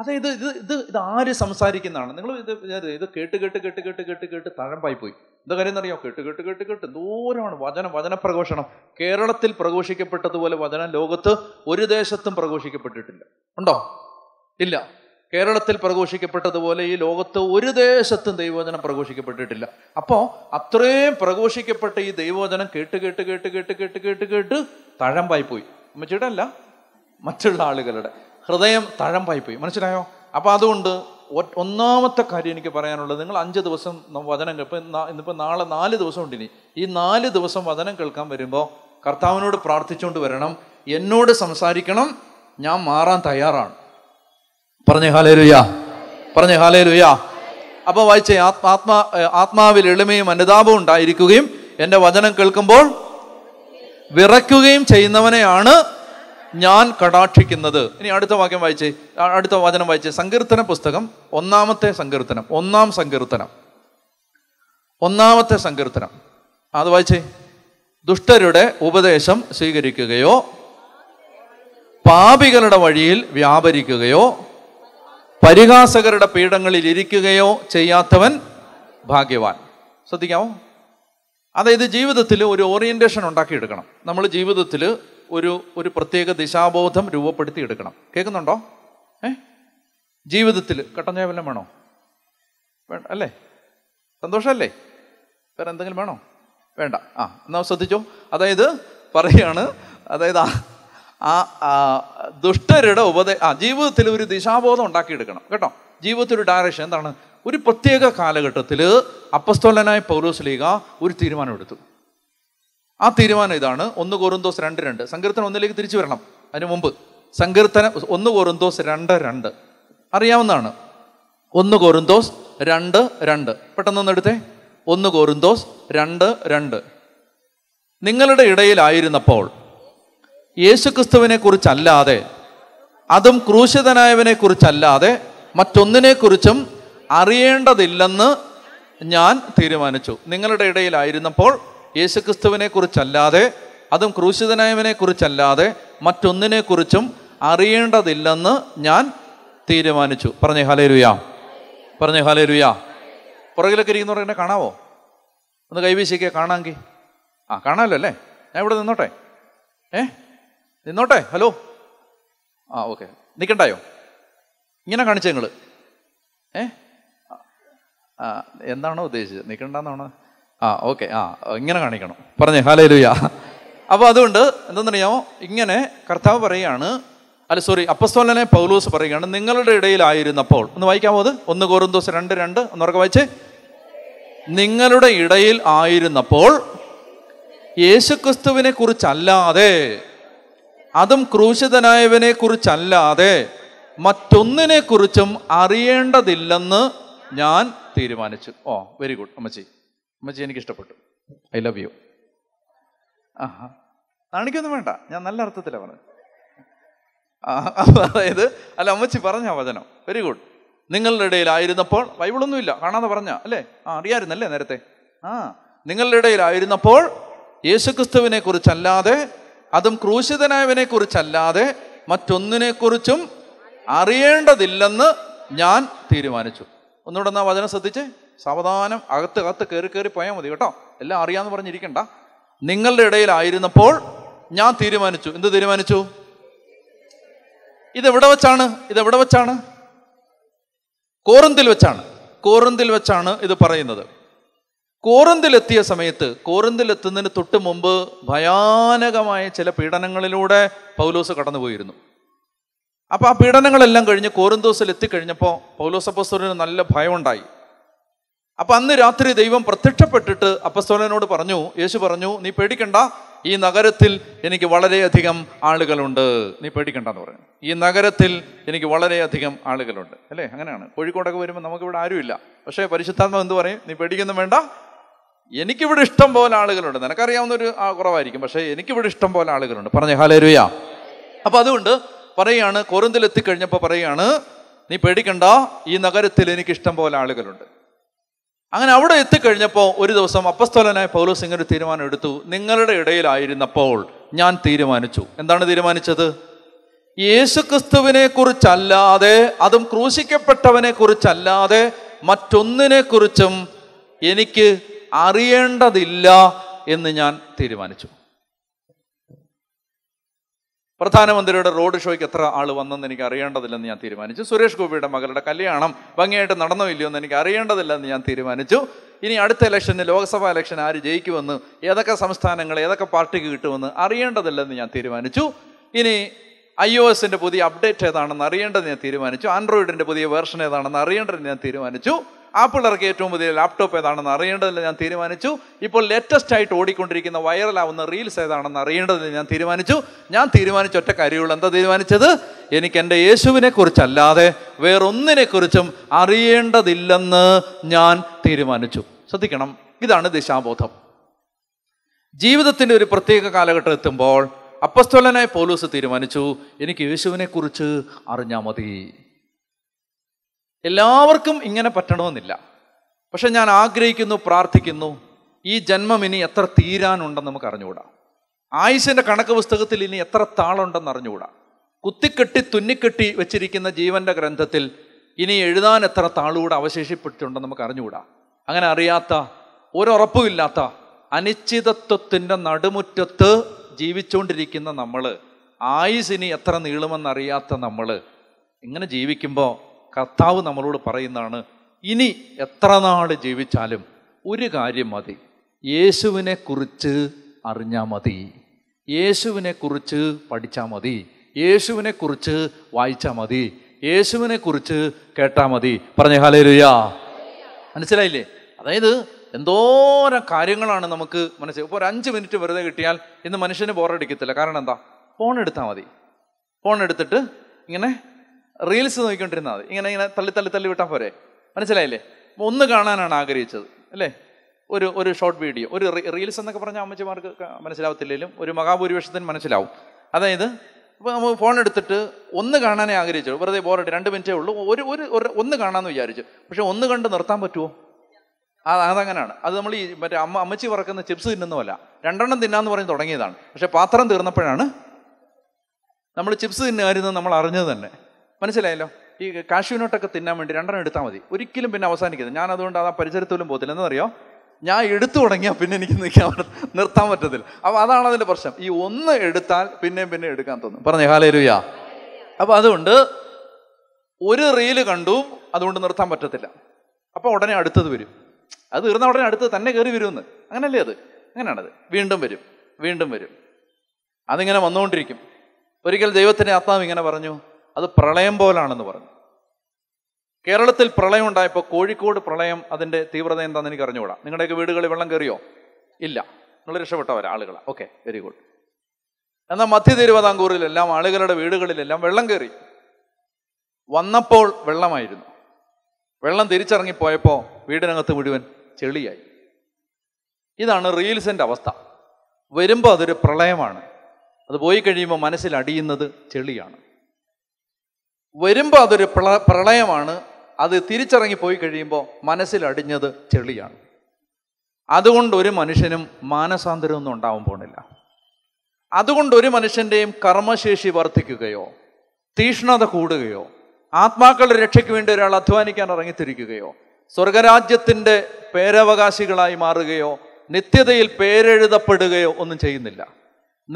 The R is some Sari can get Taran Pipe. The Garena of Kirtigate, Vajana Vajana Pragoshana, Kerala till Pragoshika Pata Vadana Logata, Uri de Satam Pragoshika Petitin. Illa Kerala till Pragoshika Pata the Valley, Logata, Uri de Satan, they were than a Pragoshika Petitilla. Upon Atre Pragoshika Pati, they were than a Kirtigate, Taran Pipe. Majorella Matilda. Hradayam Taram Pipe. Manchinayo Apadunda what Onamata Kadinik Paranola Anja there was some Vadan and Panala Nali there was some Dini. In Nali there was some Vadan and Kalkam Verimbo, Kartavano Pratichun to Veranam, Yenoda Samsarikanum, Yam Maran Tayaran. Parne Hallelujah. Parne Hallelujah. Abavaiche Atma will Elemi Mandabun Dairikugim, and the Vadan and Kalkambol Virakugim Chainavane Anna. Nyan Kadatrick another. Any Adata Vagamaiche, Adata Vadanavaiche, Sangartana Pustakam, Onamate Sangartana, Onam Sangartana, Onamate Sangartana. Adavaiche Dusterude, Ubadesam, Sigarikayo, Pabigarada Vadil, Viabarikayo, Pariga Sagarada Pedangal Lirikayo, Cheyatavan, Bhagavan. So the Gaw Ada the Jeeva the Tilu orientation on Takitaka. Namal Jeeva the Tilu. ഒരു പ്രത്യേക ദിശാബോധം രൂപപ്പെടുത്തി എടുക്കണം. കേൾക്കുന്നുണ്ടോ? ജീവിതത്തിൽ കട്ടഞ്ഞ വെള്ളം വേണോ? അല്ലേ? സന്തോഷമല്ലേ? വേറെ എന്തെങ്കിലും വേണോ? വേണ്ട. ആ, എന്നാ ശ്രദ്ധിച്ചോ. അതായത് പറയാണ്, അതായത് ആ ദുഷ്ടരുടെ ജീവിതത്തിൽ ഒരു ദിശാബോധം ഉണ്ടാക്കി എടുക്കണം. കേട്ടോ? ജീവിതത്തിൽ ഒരു ഡയറക്ഷൻ എന്താണ്? ഒരു പ്രത്യേക കാലഘട്ടത്തിൽ അപ്പോസ്തലനായ പൗലോസ് ലീഗ ഒരു തീരുമാനം എടുത്തു. ആ തീരുമാനം ഇതാണ് 1 കൊരിന്തോസ് 2:2 സങ്കീർത്തനം 1 ലേക്ക് തിരിച്ചു വരണം അതിനു മുൻപ് സങ്കീർത്തനം 1 കൊരിന്തോസ് 2:2 അറിയാവുന്നതാണ് 1 കൊരിന്തോസ് 2:2 പെട്ടെന്ന് ഒന്ന് എടുത്തേ 1 കൊരിന്തോസ് 2:2 നിങ്ങളുടെ ഇടയിലായിരുന്നപ്പോൾ യേശുക്രിസ്തുവിനെക്കുറിച്ചല്ലാതെ അതും ക്രൂശിതനായവനെക്കുറിച്ചല്ലാതെ മറ്റൊന്നിനെക്കുറിച്ചും അറിയേണ്ടതില്ലെന്ന് ഞാൻ തീരുമാനിച്ചു നിങ്ങളുടെ ഇടയിലായിരുന്നപ്പോൾ Yesukustavane Adam Crucidanavane Kurchalade, Matunine Kurchum, Arienda Dilana, Nyan, Tidemanichu, Parne Hallelujah, Poragakino and a Kanavo. The Gavisika Kanangi. Ah, Kanale, never the note. Eh? The note, hello? Ah, okay. Nikantayo. Yana Kanchangle. Eh? Ah, Endano, this Nikandana. Ah, okay, Ingananikano. Parne, hallelujah. Abadunda, and then Ingene, Kartavariana, Al sorry, Apostolane, Paulus Paragan, Ningal Day Lair in the Paul. On the Waikamoda, on the Gorundo surrender under Norgavache Ningal Day Lair in the Paul Yesukustavine Kurchalla de Adam Crucia than I when a Kurchalla de Matunine Kurchum Arienda Dilana Yan Tirimanichu. Oh, very good, Amachi. I love you. Aha. Nanikunda, Yanala to the level. Alamachi Parana Vadano. Very good. Ningle Day lied in the port. Why wouldn't we look? Another Varana. Le, Ria in the Lenerte. Ah, Ningle Day lied in the port. Yesukustavine Kurchalade, Adam Crucia than I when a Kurchalade, Matunine Kurchum, Arienda Dilana, Yan Tirimanichu. Unodana Vadana Satiche? Savadanam, Agatha Kerikari Payam, the Utah, Ella Ariana Varnikanda, Ningle Redale, I in the port, Yan Tirimanichu, in the Tirimanichu. Either whatever Chana, either whatever Chana Korundilvachana, either Paranada Korundilatia Samet, Korundilatan, Tutamumba, Bayanagama, Chela Pedanangalude, Paulosa Katanavirno. Apa Pedanangalanga in a Korundos electric in Japan, Paulos Apostle and Alla Payondai. Upon the Rathri, they even protected Apostle and Paranu, Yesu Paranu, Ni Pedicanda, ഈ നഗരത്തിൽ എനിക്ക് വളരെയധികം ആളുകളുണ്ട്, നീ പേടിക്കണ്ടെന്ന് പറയുന്നു. ഈ നഗരത്തിൽ എനിക്ക് വളരെയധികം ആളുകളുണ്ട്, അല്ലേ? അങ്ങനെയാണ്. കോഴിക്കോടൊക്കെ വരുമ്പോൾ നമുക്കിവിടെ ആരുമില്ല, പക്ഷേ പരിശുദ്ധാത്മാവ് എന്ത് പറയും? നീ പേടിക്കുന്നു വേണ്ട, എനിക്കിവിടെ ഇഷ്ടം പോലെ ആളുകളുണ്ട്. നിനക്കറിയാവുന്നൊരു കുറവായിരിക്കും, പക്ഷേ എനിക്കിവിടെ ഇഷ്ടം പോലെ ആളുകളുണ്ട്. പറഞ്ഞേ ഹല്ലേലൂയ. അപ്പം അതുകൊണ്ട് പറയുകയാണ്, കൊരിന്തിലെത്തിക്കഴിഞ്ഞപ്പോൾ പറയുകയാണ്, നീ പേടിക്കണ്ട, ഈ നഗരത്തിൽ എനിക്കിഷ്ടം പോലെ ആളുകളുണ്ട്. അങ്ങനെ അവിടെ എത്തിക്കഴിഞ്ഞപ്പോൾ ഒരു ദിവസം അപ്പസ്തോലനായ പൗലോസ് ഇങ്ങനെ തീരുമാനം എടുത്തു, നിങ്ങളുടെ ഇടയിലായിരുന്നപ്പോൾ ഞാൻ തീരുമാനിച്ചു. എന്താണ് തീരുമാനിച്ചത്? യേശുക്രിസ്തുവിനെ കുറിച്ചല്ലാതെ, അതും ക്രൂശിക്കപ്പെട്ടവനെ കുറിച്ചല്ലാതെ മറ്റൊന്നിനെ കുറിച്ചും എനിക്ക് അറിയേണ്ടതില്ല എന്ന് ഞാൻ തീരുമാനിച്ചു. പ്രധാനമന്ത്രിയുടെ റോഡ് ഷോയ്ക്ക് എത്ര ആൾ വന്നെന്ന് എനിക്ക് അറിയേണ്ടതില്ലെന്ന് ഞാൻ തീരുമാനിച്ചു. സുരേഷ് ഗോപിയുടെ മകളുടെ കല്യാണം ഭംഗിയായിട്ട് നടന്നോ ഇല്ലയോ എന്ന് എനിക്ക് അറിയേണ്ടതില്ലെന്ന് ഞാൻ തീരുമാനിച്ചു. ഇനി അടുത്ത ഇലക്ഷന്, ലോക്സഭാ ഇലക്ഷൻ ആര് ജയിക്കുമെന്ന്, ഏതൊക്കെ സംസ്ഥാനങ്ങൾ ഏതൊക്കെ പാർട്ടിക്ക് കിട്ടുമെന്ന് അറിയേണ്ടതില്ലെന്ന് ഞാൻ തീരുമാനിച്ചു. ഇനി iOS-ൻ്റെ പുതിയ അപ്ഡേറ്റ് ഏതാണെന്ന് അറിയേണ്ടത് ഞാൻ തീരുമാനിച്ചു. ആൻഡ്രോയിഡിൻ്റെ പുതിയ വേർഷൻ ഏതാണെന്ന് അറിയേണ്ടത് ഞാൻ തീരുമാനിച്ചു. ആപ്പിൾ ഇറക്കിയ ഏറ്റവും പുതിയ ലാപ്ടോപ്പ് ഏതാണെന്ന് അറിയേണ്ടതിൽ ഞാൻ തീരുമാനിച്ചു. ഇപ്പോൾ ലേറ്റസ്റ്റ് ആയിട്ട് ഓടിക്കൊണ്ടിരിക്കുന്ന വൈറലാവുന്ന റീൽസ് ഏതാണെന്ന് അറിയേണ്ടതിൽ ഞാൻ തീരുമാനിച്ചു. ഞാൻ തീരുമാനിച്ച ഒറ്റ കാര്യമുള്ളൂ, എന്താ തീരുമാനിച്ചത്? എനിക്ക് എൻ്റെ യേശുവിനെ കുറിച്ചല്ലാതെ വേറൊന്നിനെക്കുറിച്ചും അറിയേണ്ടതില്ലെന്ന് ഞാൻ തീരുമാനിച്ചു. ശ്രദ്ധിക്കണം, ഇതാണ് ദിശാബോധം. ജീവിതത്തിൻ്റെ ഒരു പ്രത്യേക കാലഘട്ടം എത്തുമ്പോൾ അപ്പസ്തോലനായ പൗലോസ് തീരുമാനിച്ചു, എനിക്ക് യേശുവിനെ കുറിച്ച് അറിഞ്ഞാൽ മതി. എല്ലാവർക്കും ഇങ്ങനെ പറ്റണമെന്നില്ല, പക്ഷെ ഞാൻ ആഗ്രഹിക്കുന്നു, പ്രാർത്ഥിക്കുന്നു, ഈ ജന്മം ഇനി എത്ര തീരാനുണ്ടെന്ന് നമുക്ക് അറിഞ്ഞുകൂടാ. ആയുസിൻ്റെ കണക്ക് പുസ്തകത്തിൽ ഇനി എത്ര താളുണ്ടെന്ന് അറിഞ്ഞുകൂടാ. കുത്തിക്കെട്ടി തുന്നിക്കെട്ടി വെച്ചിരിക്കുന്ന ജീവൻ്റെ ഗ്രന്ഥത്തിൽ ഇനി എഴുതാൻ എത്ര താളുകൂടെ അവശേഷിപ്പിച്ചിട്ടുണ്ടെന്ന് നമുക്ക് അറിഞ്ഞുകൂടാ. അങ്ങനെ അറിയാത്ത, ഒരുറപ്പുമില്ലാത്ത അനിശ്ചിതത്വത്തിൻ്റെ നടുമുറ്റത്ത് ജീവിച്ചുകൊണ്ടിരിക്കുന്ന നമ്മൾ, ആയുസിനി എത്ര നീളുമെന്നറിയാത്ത നമ്മൾ ഇങ്ങനെ ജീവിക്കുമ്പോൾ കർത്താവ് നമ്മളോട് പറയുന്നതാണ്, ഇനി എത്ര നാൾ ജീവിച്ചാലും ഒരു കാര്യം മതി, യേശുവിനെ കുറിച്ച് അറിഞ്ഞാൽ മതി, യേശുവിനെ കുറിച്ച് പഠിച്ചാൽ മതി, യേശുവിനെ കുറിച്ച് വായിച്ചാൽ മതി, യേശുവിനെ കുറിച്ച് കേട്ടാൽ മതി. പറഞ്ഞേ ഹല്ലേലൂയാ. മനസ്സിലായില്ലേ? അതായത് എന്തോരം കാര്യങ്ങളാണ് നമുക്ക് മനസ്സിൽ. ഇപ്പോൾ ഒരു 5 മിനിറ്റ് വെറുതെ കിട്ടിയാൽ ഇന്ന് മനുഷ്യന് ബോറടിക്കത്തില്ല. കാരണം എന്താ? ഫോൺ എടുത്താൽ മതി. ഫോൺ എടുത്തിട്ട് ഇങ്ങനെ റീൽസ് നോക്കിക്കൊണ്ടിരുന്നാൽ മതി. ഇങ്ങനെ ഇങ്ങനെ തള്ളി തള്ളി തള്ളി വിട്ടാൽ പോരെ. മനസ്സിലായില്ലേ? ഒന്ന് കാണാനാണ് ആഗ്രഹിച്ചത്, അല്ലേ? ഒരു ഷോർട്ട് വീഡിയോ, ഒരു റീൽസ് എന്നൊക്കെ പറഞ്ഞാൽ അമ്മച്ചിമാർക്ക് മനസ്സിലാവത്തില്ലെങ്കിലും ഒരു മഹാഭൂരിപക്ഷത്തിന് മനസ്സിലാവും. അതായത് ഇപ്പോൾ നമ്മൾ ഫോൺ എടുത്തിട്ട് ഒന്ന് കാണാനേ ആഗ്രഹിച്ചു, വെറുതെ ബോറടി, 2 മിനിറ്റേ ഉള്ളൂ, ഒന്ന് കാണാമെന്ന് വിചാരിച്ചു. പക്ഷെ ഒന്ന് കണ്ട് നിർത്താൻ പറ്റുമോ? അതങ്ങനെയാണ്. അത് നമ്മൾ ഈ മറ്റേ അമ്മച്ചി വറക്കുന്ന ചിപ്സ് തിന്നുന്നതല്ല, 2 തിന്നാന്ന് പറഞ്ഞ് തുടങ്ങിയതാണ്. പക്ഷെ പാത്രം തീർന്നപ്പോഴാണ് നമ്മൾ ചിപ്സ് തിന്നുകാരുന്നത് നമ്മൾ അറിഞ്ഞത് തന്നെ. മനസ്സിലായല്ലോ? ഈ കാഷ്യൂനോട്ടൊക്കെ തിന്നാൻ വേണ്ടി 2 എടുത്താൽ മതി, ഒരിക്കലും പിന്നെ അവസാനിക്കരുത്. ഞാൻ അതുകൊണ്ട് ആ പരിസരത്തോലും പോകത്തില്ല. എന്നറിയോ, ഞാൻ എടുത്തു തുടങ്ങിയാൽ പിന്നെ എനിക്ക് നിർത്താൻ പറ്റത്തില്ല. അപ്പോൾ അതാണ് അതിൻ്റെ പ്രശ്നം. ഈ ഒന്ന് എടുത്താൽ പിന്നെയും പിന്നെ എടുക്കാൻ തോന്നും. പറഞ്ഞേ ഹല്ലേലൂയ. അപ്പോൾ അതുകൊണ്ട് ഒരു റീല് കണ്ടു, അതുകൊണ്ട് നിർത്താൻ പറ്റത്തില്ല. അപ്പോൾ ഉടനെ അടുത്തത് വരും, അത് തീർന്ന ഉടനെ അടുത്തത് തന്നെ കയറി വരുമെന്ന്. അങ്ങനല്ലേ? അത് അങ്ങനെയാണത്. വീണ്ടും വരും, വീണ്ടും വരും, അതിങ്ങനെ വന്നുകൊണ്ടിരിക്കും. ഒരിക്കൽ ദൈവത്തിൻ്റെ ആത്മാവ് ഇങ്ങനെ പറഞ്ഞു, അത് പ്രളയം പോലാണെന്ന് പറഞ്ഞു. കേരളത്തിൽ പ്രളയം ഉണ്ടായപ്പോൾ കോഴിക്കോട് പ്രളയം, അതിൻ്റെ തീവ്രത എന്താണെന്ന് എനിക്ക് അറിഞ്ഞുകൂടാ. നിങ്ങളുടെയൊക്കെ വീടുകളിൽ വെള്ളം കയറിയോ? ഇല്ല, നിങ്ങൾ രക്ഷപ്പെട്ടവരാ, ആളുകളാണ്. Okay, very good. എന്നാൽ മധ്യ തിരുവിതാംകൂറിലെല്ലാം ആളുകളുടെ വീടുകളിലെല്ലാം വെള്ളം കയറി. വന്നപ്പോൾ വെള്ളമായിരുന്നു, വെള്ളം തിരിച്ചിറങ്ങിപ്പോയപ്പോൾ വീടിനകത്ത് മുഴുവൻ ചെളിയായി. ഇതാണ് റീൽസിൻ്റെ അവസ്ഥ. വരുമ്പോൾ അതൊരു പ്രളയമാണ്, അത് പോയി കഴിയുമ്പോൾ മനസ്സിലടിയുന്നത് ചെളിയാണ്. വരുമ്പോൾ അതൊരു പ്രളയമാണ്, അത് തിരിച്ചിറങ്ങിപ്പോയി കഴിയുമ്പോൾ മനസ്സിലടിഞ്ഞത് ചെളിയാണ്. അതുകൊണ്ട് ഒരു മനുഷ്യനും മാനസാന്തരമൊന്നും ഉണ്ടാവാൻ പോണില്ല. അതുകൊണ്ട് ഒരു മനുഷ്യൻ്റെയും കർമ്മശേഷി വർദ്ധിക്കുകയോ തീഷ്ണത കൂടുകയോ ആത്മാക്കളുടെ രക്ഷയ്ക്ക് വേണ്ടി ഒരാൾ അധ്വാനിക്കാൻ ഇറങ്ങിത്തിരിക്കുകയോ സ്വർഗരാജ്യത്തിൻ്റെ പേരവകാശികളായി മാറുകയോ നിത്യതയിൽ പേരെഴുതപ്പെടുകയോ ഒന്നും ചെയ്യുന്നില്ല.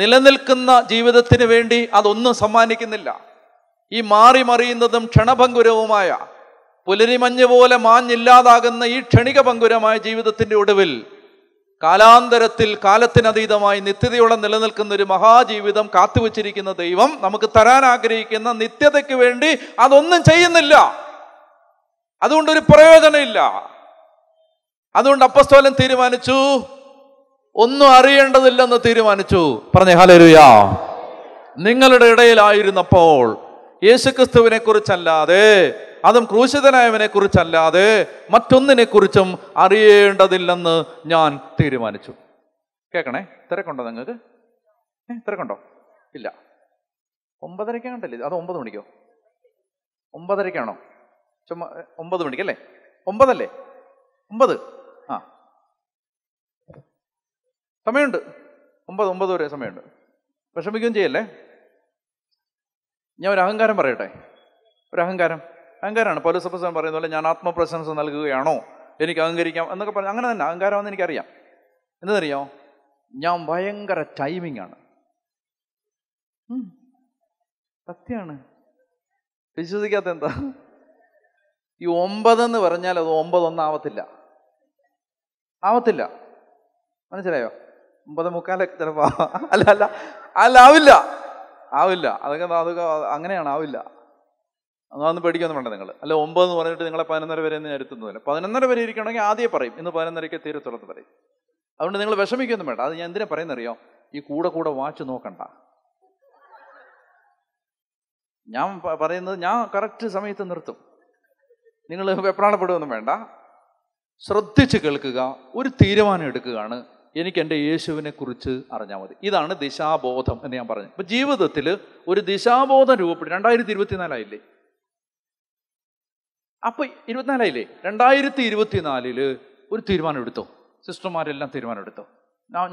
നിലനിൽക്കുന്ന ജീവിതത്തിന് വേണ്ടി അതൊന്നും സമ്മാനിക്കുന്നില്ല. ഈ മാറി മറിയുന്നതും ക്ഷണഭങ്കുരവുമായ പുലരിമഞ്ഞ് പോലെ മാഞ്ഞില്ലാതാകുന്ന ഈ ക്ഷണിക ഭങ്കുരമായ ജീവിതത്തിൻ്റെ ഒടുവിൽ കാലാന്തരത്തിൽ കാലത്തിനതീതമായി നിത്യതയോടെ നിലനിൽക്കുന്ന ഒരു മഹാജീവിതം കാത്തുവച്ചിരിക്കുന്ന ദൈവം നമുക്ക് തരാൻ ആഗ്രഹിക്കുന്ന നിത്യതയ്ക്ക് വേണ്ടി അതൊന്നും ചെയ്യുന്നില്ല. അതുകൊണ്ടൊരു പ്രയോജനമില്ല. അതുകൊണ്ട് അപ്പസ്തോലൻ തീരുമാനിച്ചു, ഒന്നും അറിയേണ്ടതില്ലെന്ന് തീരുമാനിച്ചു. പറഞ്ഞേ ഹല്ലേലൂയാ. നിങ്ങളുടെ ഇടയിലായിരുന്നപ്പോൾ യേശുക്രിസ്തുവിനെ കുറിച്ചല്ലാതെ, അതും ക്രൂശിതനായവനെ കുറിച്ചല്ലാതെ മറ്റൊന്നിനെ കുറിച്ചും അറിയേണ്ടതില്ലെന്ന് ഞാൻ തീരുമാനിച്ചു. കേൾക്കണേ, തിരക്കുണ്ടോ നിങ്ങൾക്ക്? തിരക്കുണ്ടോ? ഇല്ല. 9:30 അത് 9 മണിക്കോ? 9:30 ചുമ്മാ 9 മണിക്കല്ലേ? 9 ആ സമയമുണ്ട്. 9 വരെ സമയമുണ്ട്. വിഷമിക്കുകയും ചെയ്യല്ലേ. ഞാൻ ഒരു അഹങ്കാരം പറയട്ടെ. ഒരു അഹങ്കാരമാണ് പൗലോസ് അപ്പോസ്തലൻ പറയുന്ന പോലെ, ഞാൻ ആത്മപ്രശംസ നൽകുകയാണോ, എനിക്ക് അഹങ്കരിക്കാം എന്നൊക്കെ പറഞ്ഞു. അങ്ങനെ തന്നെ അഹങ്കാരമെന്ന് എനിക്കറിയാം. എന്തെന്നറിയാമോ? ഞാൻ ഭയങ്കര ടൈമിങ്ങാണ്. സത്യമാണ്. വിശ്വസിക്കാത്ത എന്താ, ഈ 9 പറഞ്ഞാൽ അത് 9:01 ആവത്തില്ല. മനസ്സിലായോ? 9:45 ചിലപ്പോൾ ആവില്ല. അതൊക്കെ അങ്ങനെയാണ്, ആവില്ല. അതൊന്നും പേടിക്കൊന്നും വേണ്ട നിങ്ങൾ. അല്ല, 9 പറഞ്ഞിട്ട് നിങ്ങളെ 11:30 വരെ ഒന്നും ഇരുത്തുന്നില്ല. 11:30 വരെ ഇരിക്കണമെങ്കിൽ ആദ്യം പറയും, ഇന്ന് 11:30 തീരത്തുള്ളത് പറയും. അതുകൊണ്ട് നിങ്ങൾ വിഷമിക്കൊന്നും വേണ്ട. അത് ഞാൻ എന്തിനാ പറയുന്നറിയോ? ഈ കൂടെ വാച്ച് നോക്കണ്ട. ഞാൻ പറയുന്നത് ഞാൻ കറക്റ്റ് സമയത്ത് നിർത്തും. നിങ്ങൾ വെപ്രാളപ്പെടുകയൊന്നും വേണ്ട. ശ്രദ്ധിച്ച് കേൾക്കുക. ഒരു തീരുമാനം എടുക്കുകയാണ്, എനിക്ക് എൻ്റെ യേശുവിനെ കുറിച്ച് അറിഞ്ഞാൽ മതി. ഇതാണ് ദിശാബോധം എന്ന് ഞാൻ പറഞ്ഞു. ഇപ്പം ജീവിതത്തിൽ ഒരു ദിശാബോധം രൂപപ്പെടും. 2024 അപ്പം 24 2024 ഒരു തീരുമാനം എടുത്തോ. സിസ്റ്റർമാരെല്ലാം തീരുമാനം എടുത്തോ.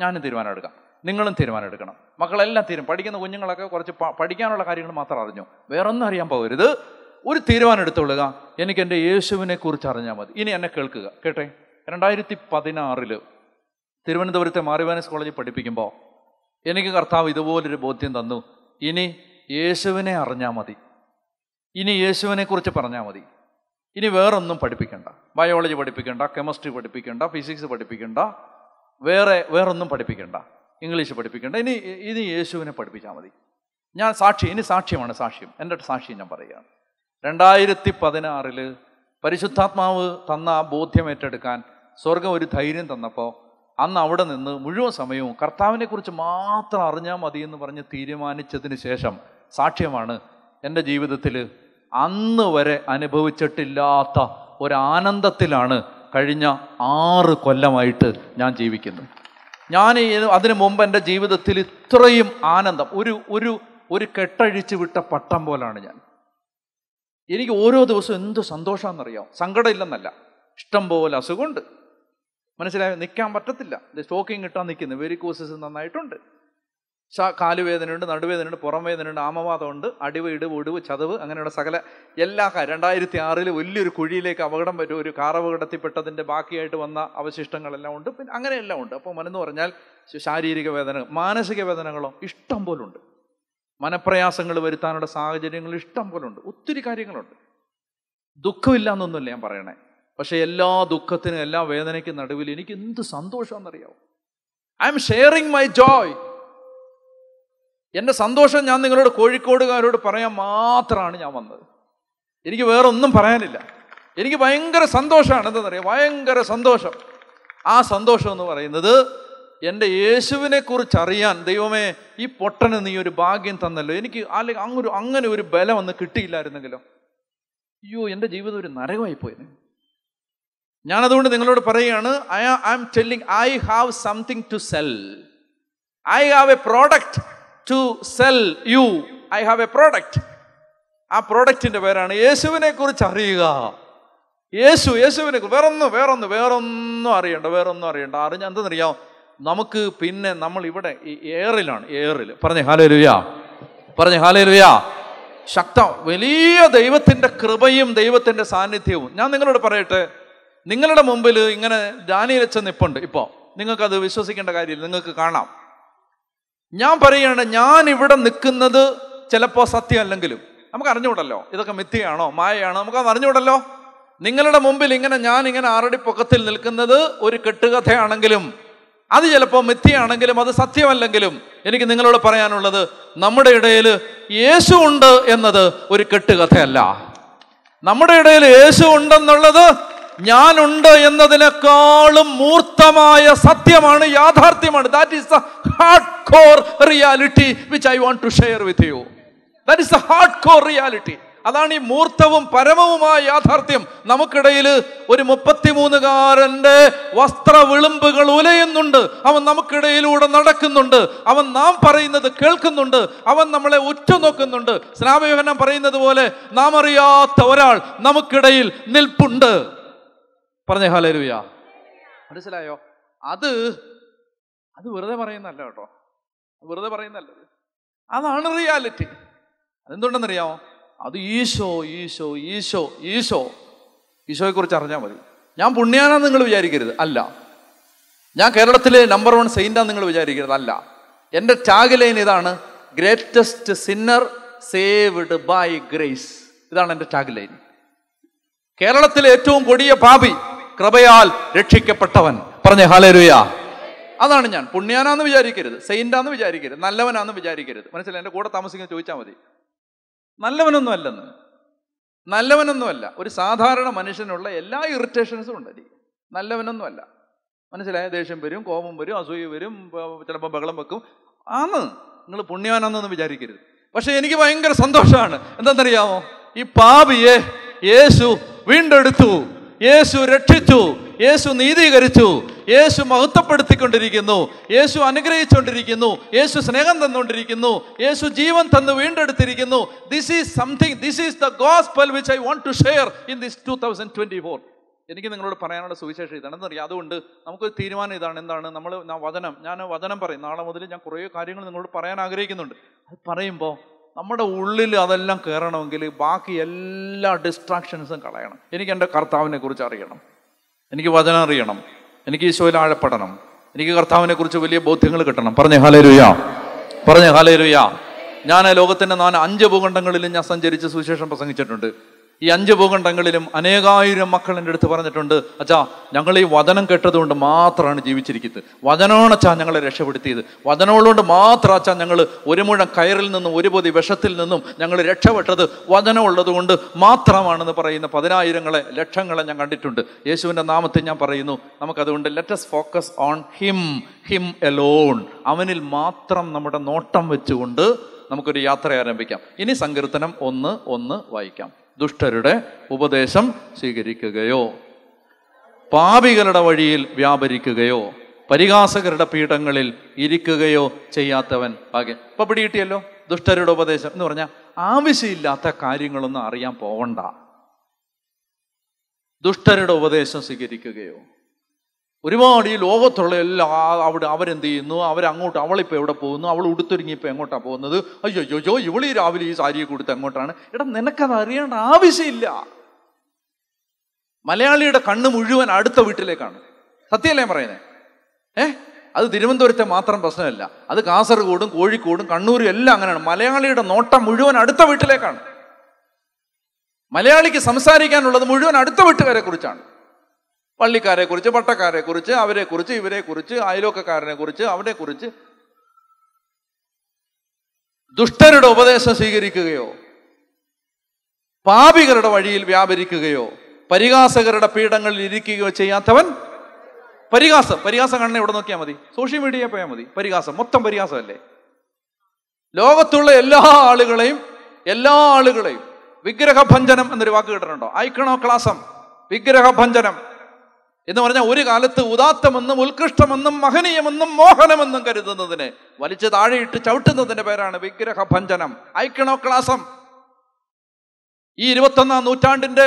ഞാനും തീരുമാനം എടുക്കാം, നിങ്ങളും തീരുമാനം എടുക്കണം. മക്കളെല്ലാം പഠിക്കുന്ന കുഞ്ഞുങ്ങളൊക്കെ കുറച്ച് പഠിക്കാനുള്ള കാര്യങ്ങൾ മാത്രം അറിഞ്ഞു, വേറൊന്നും അറിയാൻ പോകരുത്. ഒരു തീരുമാനം എടുത്തുകൊള്ളുക, എനിക്ക് എൻ്റെ യേശുവിനെ കുറിച്ച് അറിഞ്ഞാൽ മതി. ഇനി എന്നെ കേൾക്കുക, കേട്ടെ. 2016 തിരുവനന്തപുരത്തെ മാർവാനീസ് കോളേജിൽ പഠിപ്പിക്കുമ്പോൾ എനിക്ക് കർത്താവ് ഇതുപോലൊരു ബോധ്യം തന്നു. ഇനി യേശുവിനെ അറിഞ്ഞാൽ മതി, ഇനി യേശുവിനെ കുറിച്ച് പറഞ്ഞാൽ മതി, ഇനി വേറൊന്നും പഠിപ്പിക്കണ്ട. ബയോളജി പഠിപ്പിക്കണ്ട, കെമിസ്ട്രി പഠിപ്പിക്കണ്ട, ഫിസിക്സ് പഠിപ്പിക്കണ്ട, വേറൊന്നും പഠിപ്പിക്കണ്ട, ഇംഗ്ലീഷ് പഠിപ്പിക്കണ്ട. ഇനി യേശുവിനെ പഠിപ്പിച്ചാൽ മതി. ഞാൻ സാക്ഷി, ഇനി സാക്ഷ്യമാണ് സാക്ഷ്യം, എൻ്റെ സാക്ഷ്യം ഞാൻ പറയുകയാണ്. 2016 പരിശുദ്ധാത്മാവ് തന്ന ബോധ്യം ഏറ്റെടുക്കാൻ സ്വർഗം ഒരു ധൈര്യം തന്നപ്പോൾ അന്ന് അവിടെ നിന്ന് മുഴുവൻ സമയവും കർത്താവിനെ കുറിച്ച് മാത്രം അറിഞ്ഞാൽ മതി എന്ന് പറഞ്ഞ് തീരുമാനിച്ചതിന് ശേഷം സാക്ഷ്യമാണ് എൻ്റെ ജീവിതത്തിൽ അന്ന് വരെ അനുഭവിച്ചിട്ടില്ലാത്ത ഒരാനന്ദത്തിലാണ് കഴിഞ്ഞ 6 കൊല്ലമായിട്ട് ഞാൻ ജീവിക്കുന്നത്. ഞാൻ അതിനു മുമ്പ് എൻ്റെ ജീവിതത്തിൽ ഇത്രയും ആനന്ദം, ഒരു ഒരു ഒരു കെട്ടഴിച്ചു വിട്ട പട്ടം പോലാണ് ഞാൻ. എനിക്ക് ഓരോ ദിവസവും എന്ത് സന്തോഷമാണെന്നറിയാം. സങ്കടം ഇല്ലെന്നല്ല, ഇഷ്ടം പോലെ അസുഖമുണ്ട്, മനസ്സിലായോ? നിൽക്കാൻ പറ്റത്തില്ല, സ്റ്റോക്കിങ് കിട്ടാൻ നിൽക്കുന്നു, വെരിക്കോസിസ് നന്നായിട്ടുണ്ട്, കാലുവേദനയുണ്ട്, നടുവേദനയുണ്ട്, പുറം വേദനയുണ്ട്, ആമവാദമുണ്ട്, അടിവ്, ഇടിവ്, ഒടിവ്, ചതവ്, അങ്ങനെയുള്ള സകല എല്ലാ. 2006 വലിയൊരു കുഴിയിലേക്ക് അപകടം പറ്റും, ഒരു കാർ അപകടത്തിൽപ്പെട്ടതിൻ്റെ ബാക്കിയായിട്ട് വന്ന അവശിഷ്ടങ്ങളെല്ലാം ഉണ്ട്, പിന്നെ അങ്ങനെയെല്ലാം ഉണ്ട്. അപ്പോൾ മനെന്ന് പറഞ്ഞാൽ ശാരീരിക വേദന, മാനസിക വേദനകളോ ഇഷ്ടം പോലുണ്ട്, മനപ്രയാസങ്ങൾ വരുത്താനുള്ള സാഹചര്യങ്ങൾ ഇഷ്ടം പോലുണ്ട്, ഒത്തിരി കാര്യങ്ങളുണ്ട്. ദുഃഖമില്ല എന്നൊന്നുമില്ല ഞാൻ പറയണേ, പക്ഷേ എല്ലാ ദുഃഖത്തിനും എല്ലാ വേദനയ്ക്കും നടുവിൽ എനിക്ക് എന്ത് സന്തോഷമെന്നറിയാവോ? I M sharing my joy. എൻ്റെ സന്തോഷം ഞാൻ നിങ്ങളോട്, കോഴിക്കോടുകാരോട് പറയാൻ മാത്രമാണ് ഞാൻ വന്നത്. എനിക്ക് വേറെ ഒന്നും പറയാനില്ല. എനിക്ക് ഭയങ്കര സന്തോഷമാണ്. എന്താണെന്നറിയാം? ഭയങ്കര സന്തോഷം. ആ സന്തോഷം എന്ന് പറയുന്നത് എൻ്റെ യേശുവിനെ കുറിച്ച് അറിയാൻ, ദൈവമേ ഈ പൊട്ടന് നീ ഒരു ഭാഗ്യം തന്നല്ലോ, എനിക്ക് അല്ലെങ്കിൽ അങ്ങനെ ഒരു ബലം ഒന്ന് കിട്ടിയില്ലായിരുന്നെങ്കിലോ, അയ്യോ എൻ്റെ ജീവിതം ഒരു നരകമായി പോയത്. ഞാനതുകൊണ്ട് നിങ്ങളോട് പറയുകയാണ്, I am telling, I have something to sell, I have a product to sell you, I have a product. ആ പ്രോഡക്റ്റിൻ്റെ പേരാണ് യേശുവിനെ കുറിച്ച് അറിയുക. യേശുവിനെ കുറിച്ച് വേറൊന്നും അറിയണ്ട, അറിഞ്ഞ എന്തെന്നറിയാം? നമുക്ക് പിന്നെ നമ്മൾ ഇവിടെ എയറിലാണ്, എയറിൽ. പറഞ്ഞേ ഹല്ലേലൂയ, ശക്തം. വലിയ ദൈവത്തിൻ്റെ കൃപയും ദൈവത്തിൻ്റെ സാന്നിധ്യവും. ഞാൻ നിങ്ങളോട് പറയട്ടെ, നിങ്ങളുടെ മുമ്പിൽ ഇങ്ങനെ ദാനിയേൽ അച്ഛൻ നിപ്പുണ്ട്. ഇപ്പോൾ നിങ്ങൾക്കത് വിശ്വസിക്കേണ്ട കാര്യമില്ല, നിങ്ങൾക്ക് കാണാം. ഞാൻ പറയുകയാണ്, ഞാൻ ഇവിടെ നിൽക്കുന്നത് ചിലപ്പോൾ സത്യമല്ലെങ്കിലും നമുക്ക് അറിഞ്ഞുകൂടല്ലോ, ഇതൊക്കെ മിഥ്യയാണോ മായയാണോ നമുക്കത് അറിഞ്ഞുകൂടല്ലോ. നിങ്ങളുടെ മുമ്പിൽ ഞാനിങ്ങനെ ആറടിപ്പൊക്കത്തിൽ നിൽക്കുന്നത് ഒരു കെട്ടുകഥയാണെങ്കിലും, അത് ചിലപ്പോൾ മിഥ്യയാണെങ്കിലും, അത് സത്യമല്ലെങ്കിലും, എനിക്ക് നിങ്ങളോട് പറയാനുള്ളത്, നമ്മുടെ ഇടയിൽ യേശു ഉണ്ട് എന്നത് ഒരു കെട്ടുകഥയല്ല. നമ്മുടെ ഇടയിൽ യേശു ഉണ്ടെന്നുള്ളത് ഞാനുണ്ട് എന്നതിനേക്കാളും മൂർത്തമായ സത്യമാണ്, യാഥാർത്ഥ്യമാണ്. That is the hard core reality which I want to share with you. That is the hard core reality. അതാണ് ഈ മൂർത്തവും പരമവുമായ യാഥാർത്ഥ്യം. നമുക്കിടയിൽ ഒരു 33-കാരൻ്റെ വസ്ത്ര വിളുമ്പുകൾ ഉലയുന്നുണ്ട്. അവൻ നമുക്കിടയിലൂടെ നടക്കുന്നുണ്ട്. അവൻ നാം പറയുന്നത് കേൾക്കുന്നുണ്ട്. അവൻ നമ്മളെ ഉറ്റുനോക്കുന്നുണ്ട്. സ്നാപയോഹനം പറയുന്നത് പോലെ നാം അറിയാത്ത ഒരാൾ നമുക്കിടയിൽ നിൽപ്പുണ്ട്. പറഞ്ഞേ ഹല്ലേലൂയ. മനസ്സിലായോ? അത് വെറുതെ പറയുന്നല്ല കേട്ടോ, വെറുതെ പറയുന്നല്ല. അതാണ് റിയാലിറ്റി. അതെന്തുണ്ടെന്നറിയാമോ? അത് ഈശോ ഈശോ ഈശോ ഈശോ ഈശോയെ കുറിച്ച് അറിഞ്ഞാൽ മതി. ഞാൻ പുണ്യാനാന്ന് നിങ്ങൾ വിചാരിക്കരുത്, അല്ല. ഞാൻ കേരളത്തിലെ നമ്പർ 1 സെയിൻ്റാന്ന് നിങ്ങൾ വിചാരിക്കരുത്, അല്ല. എൻ്റെ ടാഗ് ലൈൻ ഇതാണ്, greatest sinner saved by grace. ഇതാണ് എൻ്റെ ടാഗ് ലൈൻ. കേരളത്തിലെ ഏറ്റവും കൊടിയ പാപി കൃപയാൽ രക്ഷിക്കപ്പെട്ടവൻ. പറഞ്ഞേ ഹല്ലേലൂയ. അതാണ് ഞാൻ. പുണ്യാനാന്ന് വിചാരിക്കരുത്, സെയിൻ്റാന്ന് വിചാരിക്കരുത്, നല്ലവനാന്ന് വിചാരിക്കരുത്. മനസ്സിലായി? എൻ്റെ കൂടെ താമസിക്കുന്നത് ചോദിച്ചാൽ മതി. നല്ലവനൊന്നുമല്ല. ഒരു സാധാരണ മനുഷ്യനുള്ള എല്ലാ ഇറിറ്റേഷൻസും ഉണ്ട്. നല്ലവനൊന്നുമല്ല. മനസ്സിലായ? ദേഷ്യം വരും, കോപം വരും, അസൂയ വരും, ചിലപ്പോൾ ബഹളം വെക്കും. ആന്ന് നിങ്ങൾ പുണ്യവാനാണെന്നൊന്നും വിചാരിക്കരുത്. പക്ഷെ എനിക്ക് ഭയങ്കര സന്തോഷമാണ്. എന്താണെന്നറിയാമോ? ഈ പാപിയെ യേശു വീണ്ടെടുത്തു, യേശു രക്ഷിച്ചു, യേശു നീതീകരിച്ചു, യേശു മഹത്വപ്പെടുത്തിക്കൊണ്ടിരിക്കുന്നു, യേശു അനുഗ്രഹിച്ചുകൊണ്ടിരിക്കുന്നു, യേശു സ്നേഹം തന്നുകൊണ്ടിരിക്കുന്നു, യേശു ജീവൻ തന്നു വീണ്ടെടുത്തിരിക്കുന്നു. This is something, this is the gospel which I want to share in this 2024. എനിക്ക് നിങ്ങളോട് പറയാനുള്ള സുവിശേഷം ഇതാണെന്ന് അറിയാം. അതുകൊണ്ട് നമുക്കൊരു തീരുമാനം ഇതാണ്. എന്താണ്? ഞാൻ വചനം പറയും. നാളെ മുതൽ ഞാൻ കുറേ കാര്യങ്ങൾ നിങ്ങളോട് പറയാൻ ആഗ്രഹിക്കുന്നുണ്ട്. അത് പറയുമ്പോൾ നമ്മുടെ ഉള്ളിൽ അതെല്ലാം കയറണമെങ്കിൽ ബാക്കി എല്ലാ ഡിസ്ട്രാക്ഷൻസും കളയണം. എനിക്ക് എൻ്റെ കർത്താവിനെ കുറിച്ച് അറിയണം, എനിക്ക് വചനം അറിയണം, എനിക്ക് ഈശോയിൽ ആഴപ്പെടണം, എനിക്ക് കർത്താവിനെ കുറിച്ച് വലിയ ബോധ്യങ്ങൾ കിട്ടണം. പറഞ്ഞേ ഹല്ലേലൂയ. പറഞ്ഞേ ഹല്ലേലൂയ. ഞാൻ ലോകത്തിൻ്റെ 5 ഭൂഖണ്ഡങ്ങളിലും ഞാൻ സഞ്ചരിച്ച് സുവിശേഷം പ്രസംഗിച്ചിട്ടുണ്ട്. ഈ 5 ഭൂഖണ്ഡങ്ങളിലും അനേകായിരം മക്കൾ എൻ്റെ അടുത്ത് പറഞ്ഞിട്ടുണ്ട്, അച്ഛാ ഞങ്ങൾ ഈ വചനം കേട്ടതുകൊണ്ട് മാത്രമാണ് ജീവിച്ചിരിക്കുന്നത്, വചനമാണ് അച്ഛാ ഞങ്ങളെ രക്ഷപ്പെടുത്തിയത്, വചനമുള്ളതുകൊണ്ട് മാത്രം അച്ഛാ ഞങ്ങൾ ഒരു മുഴം കയറിൽ നിന്നും ഒരു പൊതി വിഷത്തിൽ നിന്നും ഞങ്ങൾ രക്ഷപ്പെട്ടത് വചനമുള്ളത് കൊണ്ട് മാത്രമാണെന്ന് പറയുന്ന പതിനായിരങ്ങളെ ലക്ഷങ്ങളെ ഞാൻ കണ്ടിട്ടുണ്ട്. യേശുവിൻ്റെ നാമത്തിൽ ഞാൻ പറയുന്നു, നമുക്കതുകൊണ്ട് let's focus on him, him alone. അവനിൽ മാത്രം നമ്മുടെ നോട്ടം വെച്ചുകൊണ്ട് നമുക്കൊരു യാത്ര ആരംഭിക്കാം. ഇനി സങ്കീർത്തനം 1:1 വായിക്കാം. ദുഷ്ടരുടെ ഉപദേശം സ്വീകരിക്കുകയോ പാപികളുടെ വഴിയിൽ വ്യാപരിക്കുകയോ പരിഹാസകരുടെ പീഠങ്ങളിൽ ഇരിക്കുകയോ ചെയ്യാത്തവൻ ഭാഗ്യൻ. ഇപ്പൊ പിടികിട്ടിയല്ലോ. ദുഷ്ടരുടെ ഉപദേശം എന്ന് പറഞ്ഞാൽ ആവശ്യമില്ലാത്ത കാര്യങ്ങളൊന്നും അറിയാൻ പോവണ്ട. ദുഷ്ടരുടെ ഉപദേശം സ്വീകരിക്കുകയോ. ഒരുപാട് ഈ ലോകത്തുള്ള എല്ലാ അവിടെ അവരെന്ത് ചെയ്യുന്നു, അവരങ്ങോട്ട്, അവളിപ്പോൾ എവിടെ പോകുന്നു, അവൾ ഉടുത്തൊരുങ്ങിപ്പോൾ എങ്ങോട്ടാണ് പോകുന്നത്, അയ്യോയ്യോ ഇവളീ രാവിലെ ഈ സാരിയെ കൊടുത്ത് എങ്ങോട്ടാണ്. എടാ നിനക്കത് അറിയേണ്ട ആവശ്യമില്ല. മലയാളിയുടെ കണ്ണ് മുഴുവൻ അടുത്ത വീട്ടിലേക്കാണ്. സത്യമല്ലേ പറയുന്നത്? അത് തിരുവനന്തപുരത്തെ മാത്രം പ്രശ്നമല്ല, അത് കാസർഗോഡും കോഴിക്കോടും കണ്ണൂരും എല്ലാം അങ്ങനെയാണ്. മലയാളിയുടെ നോട്ടം മുഴുവൻ അടുത്ത വീട്ടിലേക്കാണ്. മലയാളിക്ക് സംസാരിക്കാനുള്ളത് മുഴുവൻ അടുത്ത വീട്ടുകാരെ കുറിച്ചാണ്. പള്ളിക്കാരെക്കുറിച്ച്, പട്ടക്കാരെക്കുറിച്ച്, അവരെക്കുറിച്ച്, ഇവരെക്കുറിച്ച്, അയലോക്കക്കാരനെക്കുറിച്ച്, അവരെക്കുറിച്ച്. ദുഷ്ടരുടെ ഉപദേശം സ്വീകരിക്കുകയോ പാപികളുടെ വഴിയിൽ വ്യാപരിക്കുകയോ പരിഹാസകരുടെ പീഠങ്ങളിൽ ഇരിക്കുകയോ ചെയ്യാത്തവൻ പരിഹാസം കണ്ണെ എവിടെ നോക്കിയാൽ മതി? സോഷ്യൽ മീഡിയ പോയാൽ മതി. പരിഹാസം മൊത്തം പരിഹാസമല്ലേ? ലോകത്തുള്ള എല്ലാ ആളുകളെയും വിഗ്രഹഭഞ്ജനം എന്നൊരു വാക്ക് കേട്ടിട്ടുണ്ടോ? ഐക്കണോക്ലാസം, വിഗ്രഹഭഞ്ജനം എന്ന് പറഞ്ഞാൽ ഒരു കാലത്ത് ഉദാത്തമെന്നും ഉത്കൃഷ്ടമെന്നും മഹനീയമെന്നും മോഹനമെന്നും കരുതുന്നതിനെ വലിച്ചു താഴെയിട്ട് ചവിട്ടുന്നതിന്റെ പേരാണ് വിഗ്രഹഭഞ്ജനം, ഐക്കണോക്ലാസം. ഈ 21-ാം നൂറ്റാണ്ടിന്റെ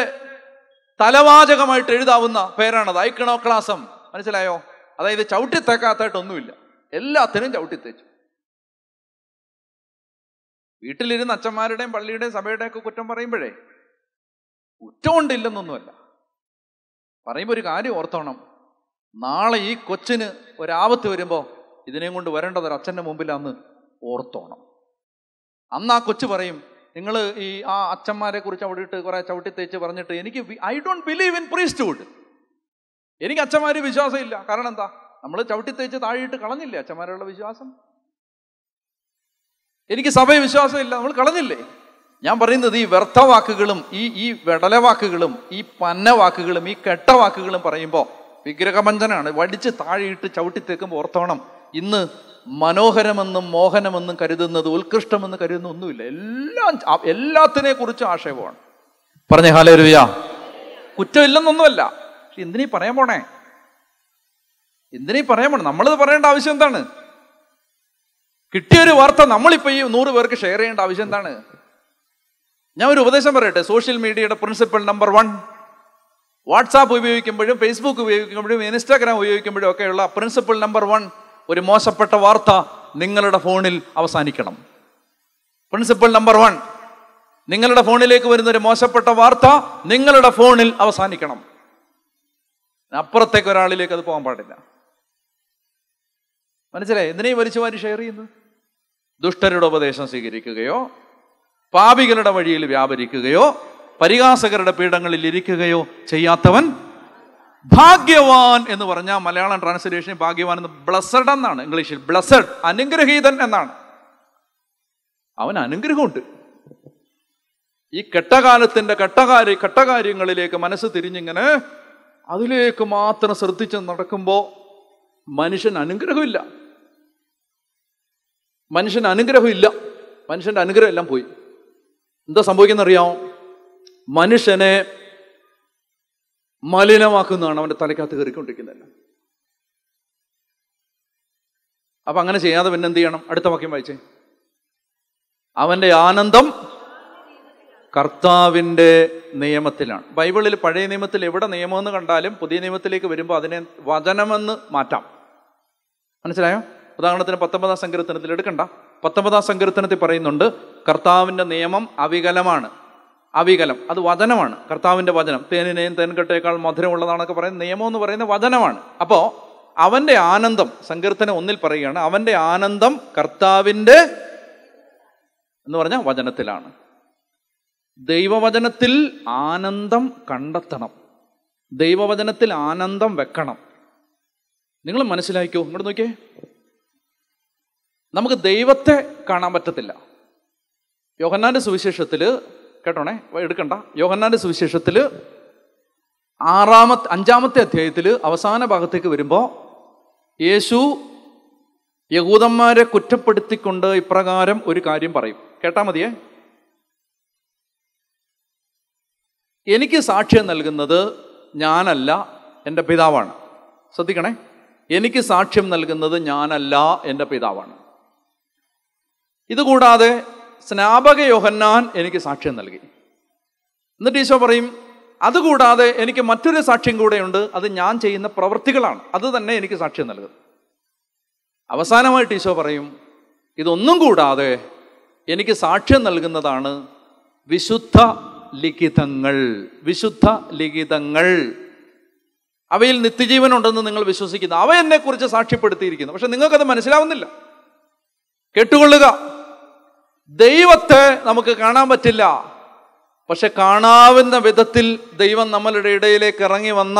തലവാചകമായിട്ട് എഴുതാവുന്ന പേരാണത്, ഐക്കണോക്ലാസം. മനസ്സിലായോ? അതായത് ചവിട്ടിത്തേക്കാത്തായിട്ടൊന്നുമില്ല, എല്ലാത്തിനും ചവിട്ടിത്തേച്ചു. വീട്ടിലിരുന്ന് അച്ഛന്മാരുടെയും പള്ളിയുടെയും സഭയുടെയൊക്കെ കുറ്റം പറയുമ്പോഴേ കുറ്റം കൊണ്ടില്ലെന്നൊന്നുമല്ല, പറയുമ്പോൾ ഒരു കാര്യം ഓർത്തോണം. നാളെ ഈ കൊച്ചിന് ഒരാപത്ത് വരുമ്പോൾ ഇതിനെയും കൊണ്ട് വരേണ്ടത് ഒരു അച്ഛൻ്റെ മുമ്പിലാന്ന് ഓർത്തോണം. അന്ന് ആ കൊച്ചു പറയും, നിങ്ങൾ ഈ ആ അച്ഛന്മാരെ കുറിച്ച് അവിടെ ഇട്ട് കുറേ ചവിട്ടി തേച്ച് പറഞ്ഞിട്ട് എനിക്ക് I don't believe in priesthood, എനിക്ക് അച്ഛന്മാർ വിശ്വാസമില്ല. കാരണം എന്താ? നമ്മൾ ചവിട്ടി തേച്ച് താഴെയിട്ട് കളഞ്ഞില്ലേ അച്ഛന്മാരുള്ള വിശ്വാസം? എനിക്ക് സഭയെ വിശ്വാസമില്ല, നമ്മൾ കളഞ്ഞില്ലേ? ഞാൻ പറയുന്നത് ഈ വ്യർത്ഥ വാക്കുകളും ഈ വെടല വാക്കുകളും ഈ പന്ന വാക്കുകളും ഈ കെട്ട വാക്കുകളും പറയുമ്പോൾ വിഗ്രഹമഞ്ചനാണ്. വടിച്ച് താഴെയിട്ട് ചവിട്ടിത്തേക്കുമ്പോൾ ഓർത്തോണം, ഇന്ന് മനോഹരമെന്നും മോഹനമെന്നും കരുതുന്നത്, ഉത്കൃഷ്ടമെന്ന് കരുതുന്ന ഒന്നുമില്ല. എല്ലാത്തിനെ കുറിച്ചും ആക്ഷേപമാണ്. പറഞ്ഞ ഹല്ലേലൂയ. കുറ്റമില്ലെന്നൊന്നുമല്ല, പക്ഷെ എന്തിനീ പറയാൻ പോണേ, എന്തിനീ പറയാൻ പോണേ? നമ്മളത് പറയേണ്ട ആവശ്യം എന്താണ്? കിട്ടിയൊരു വാർത്ത നമ്മളിപ്പോൾ ഈ 100 പേർക്ക് ഷെയർ ചെയ്യേണ്ട ആവശ്യം എന്താണ്? ഞാൻ ഒരു ഉപദേശം പറയട്ടെ. സോഷ്യൽ മീഡിയയുടെ പ്രിൻസിപ്പൽ നമ്പർ 1, വാട്സാപ്പ് ഉപയോഗിക്കുമ്പോഴും ഫേസ്ബുക്ക് ഉപയോഗിക്കുമ്പോഴും ഇൻസ്റ്റാഗ്രാം ഉപയോഗിക്കുമ്പോഴും ഒക്കെയുള്ള പ്രിൻസിപ്പൽ നമ്പർ 1, ഒരു മോശപ്പെട്ട വാർത്ത നിങ്ങളുടെ ഫോണിൽ അവസാനിക്കണം. പ്രിൻസിപ്പൽ നമ്പർ 1, നിങ്ങളുടെ ഫോണിലേക്ക് വരുന്ന ഒരു മോശപ്പെട്ട വാർത്ത നിങ്ങളുടെ ഫോണിൽ അവസാനിക്കണം. അപ്പുറത്തേക്ക് ഒരാളിലേക്ക് അത് പോകാൻ പാടില്ല. മനസ്സിലായി? എന്തിനേയും വലിച്ചുമാരി ഷെയർ ചെയ്യുന്നു. ദുഷ്ടരുടെ ഉപദേശം സ്വീകരിക്കുകയോ പാപികളുടെ വഴിയിൽ വ്യാപരിക്കുകയോ പരിഹാസകരുടെ പീഠങ്ങളിൽ ഇരിക്കുകയോ ചെയ്യാത്തവൻ ഭാഗ്യവാൻ എന്ന് പറഞ്ഞാൽ, മലയാളം ട്രാൻസ്ലേഷൻ ഭാഗ്യവാൻ എന്ന് ബ്ലസ്സഡ് എന്നാണ്. ഇംഗ്ലീഷിൽ ബ്ലസ്സഡ്, അനുഗ്രഹീതൻ എന്നാണ്. അവൻ അനുഗ്രഹമുണ്ട്. ഈ കെട്ടകാലത്തിന്റെ കെട്ടകാര്യങ്ങളിലേക്ക് മനസ്സ് തിരിഞ്ഞിങ്ങനെ അതിലേക്ക് മാത്രം ശ്രദ്ധിച്ച് നടക്കുമ്പോൾ മനുഷ്യന് അനുഗ്രഹമില്ല. മനുഷ്യന്റെ അനുഗ്രഹം എല്ലാം പോയി. എന്താ സംഭവിക്കുന്ന അറിയാമോ? മനുഷ്യനെ മലിനമാക്കുന്നതാണ് അവൻ്റെ തലയ്ക്കകത്ത് കയറിക്കൊണ്ടിരിക്കുന്നതല്ല. അപ്പൊ അങ്ങനെ ചെയ്യാതെ പിന്നെ എന്ത് ചെയ്യണം? അടുത്ത വാക്യം വായിച്ചേ. അവന്റെ ആനന്ദം കർത്താവിൻ്റെ നിയമത്തിലാണ്. ബൈബിളിൽ പഴയ നിയമത്തിൽ എവിടെ നിയമമെന്ന് കണ്ടാലും പുതിയ നിയമത്തിലേക്ക് വരുമ്പോൾ അതിനെ വചനമെന്ന് മാറ്റാം. മനസ്സിലായോ? ഉദാഹരണത്തിന് 19-ാം സങ്കീർത്തനത്തിൽ എടുക്കണ്ട, 19-ാം സങ്കീർത്തനത്തിൽ പറയുന്നുണ്ട്, കർത്താവിൻ്റെ നിയമം അവികലമാണ്. അവികലം അത് വചനമാണ്. കർത്താവിൻ്റെ വചനം തേനിനെയും തേൻകെട്ടേക്കാൾ മധുരമുള്ളതാണെന്നൊക്കെ പറയുന്നത് നിയമം എന്ന് പറയുന്ന വചനമാണ്. അപ്പോൾ അവൻ്റെ ആനന്ദം, സങ്കീർത്തനം 1-ൽ പറയുകയാണ്, അവൻ്റെ ആനന്ദം കർത്താവിൻ്റെ എന്ന് പറഞ്ഞാൽ വചനത്തിലാണ്. ദൈവവചനത്തിൽ ആനന്ദം കണ്ടെത്തണം, ദൈവവചനത്തിൽ ആനന്ദം വെക്കണം. നിങ്ങൾ മനസ്സിലാക്കിയോ? ഇങ്ങോട്ട് നോക്കിയേ. നമുക്ക് ദൈവത്തെ കാണാൻ പറ്റത്തില്ല. യോഹന്നാൻ്റെ സുവിശേഷത്തിൽ കേട്ടോണേ, എടുക്കണ്ട, യോഹന്നാൻ്റെ സുവിശേഷത്തിൽ 5-ാമത്തെ അധ്യായത്തിൽ അവസാന ഭാഗത്തേക്ക് വരുമ്പോൾ യേശു യഹൂദന്മാരെ കുറ്റപ്പെടുത്തിക്കൊണ്ട് ഇപ്രകാരം ഒരു കാര്യം പറയും. കേട്ടാൽ മതിയേ. എനിക്ക് സാക്ഷ്യം നൽകുന്നത് ഞാനല്ല, എൻ്റെ പിതാവാണ്. ശ്രദ്ധിക്കണേ, എനിക്ക് സാക്ഷ്യം നൽകുന്നത് ഞാനല്ല, എൻ്റെ പിതാവാണ്. ഇതുകൂടാതെ സ്നാപക യോഹന്നാൻ എനിക്ക് സാക്ഷ്യം നൽകി. എന്നിട്ട് ഈശോ പറയും, അതുകൂടാതെ എനിക്ക് മറ്റൊരു സാക്ഷ്യം കൂടെയുണ്ട്, അത് ഞാൻ ചെയ്യുന്ന പ്രവൃത്തികളാണ്, അത് തന്നെ എനിക്ക് സാക്ഷ്യം നൽകും. അവസാനമായിട്ട് ഈശോ പറയും, ഇതൊന്നും കൂടാതെ എനിക്ക് സാക്ഷ്യം നൽകുന്നതാണ് വിശുദ്ധ ലിഖിതങ്ങൾ, അവയിൽ നിത്യജീവനുണ്ടെന്ന് നിങ്ങൾ വിശ്വസിക്കുന്നു, അവ എന്നെക്കുറിച്ച് സാക്ഷ്യപ്പെടുത്തിയിരിക്കുന്നു. പക്ഷെ നിങ്ങൾക്കത് മനസ്സിലാവുന്നില്ല. കേട്ടുകൊള്ളുക, ദൈവത്തെ നമുക്ക് കാണാൻ പറ്റില്ല, പക്ഷെ കാണാവുന്ന വിധത്തിൽ ദൈവം നമ്മളുടെ ഇടയിലേക്ക് ഇറങ്ങി വന്ന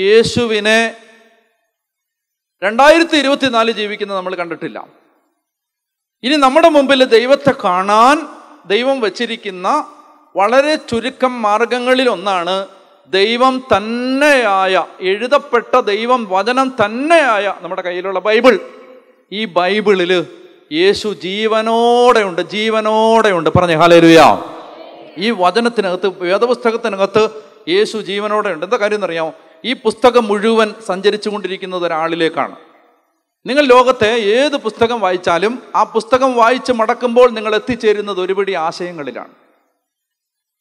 യേശുവിനെ 2024 ജീവിക്കുന്നത് നമ്മൾ കണ്ടിട്ടില്ല. ഇനി നമ്മുടെ മുമ്പിൽ ദൈവത്തെ കാണാൻ ദൈവം വച്ചിരിക്കുന്ന വളരെ ചുരുക്കം മാർഗങ്ങളിലൊന്നാണ് ദൈവം തന്നെയായ, എഴുതപ്പെട്ട ദൈവം വചനം തന്നെയായ നമ്മുടെ കയ്യിലുള്ള ബൈബിൾ. ഈ ബൈബിളിൽ യേശു ജീവനോടെയുണ്ട്. പറഞ്ഞേ ഹല്ലേലൂയ. ഈ വചനത്തിനകത്ത്, വേദപുസ്തകത്തിനകത്ത് യേശു ജീവനോടെയുണ്ട്. എന്താ കാര്യം എന്നറിയാമോ? ഈ പുസ്തകം മുഴുവൻ സഞ്ചരിച്ചു കൊണ്ടിരിക്കുന്നത് ഒരാളിലേക്കാണ്. നിങ്ങൾ ലോകത്തെ ഏത് പുസ്തകം വായിച്ചാലും ആ പുസ്തകം വായിച്ച് മടക്കുമ്പോൾ നിങ്ങൾ എത്തിച്ചേരുന്നത് ഒരുപിടി ആശയങ്ങളിലാണ്,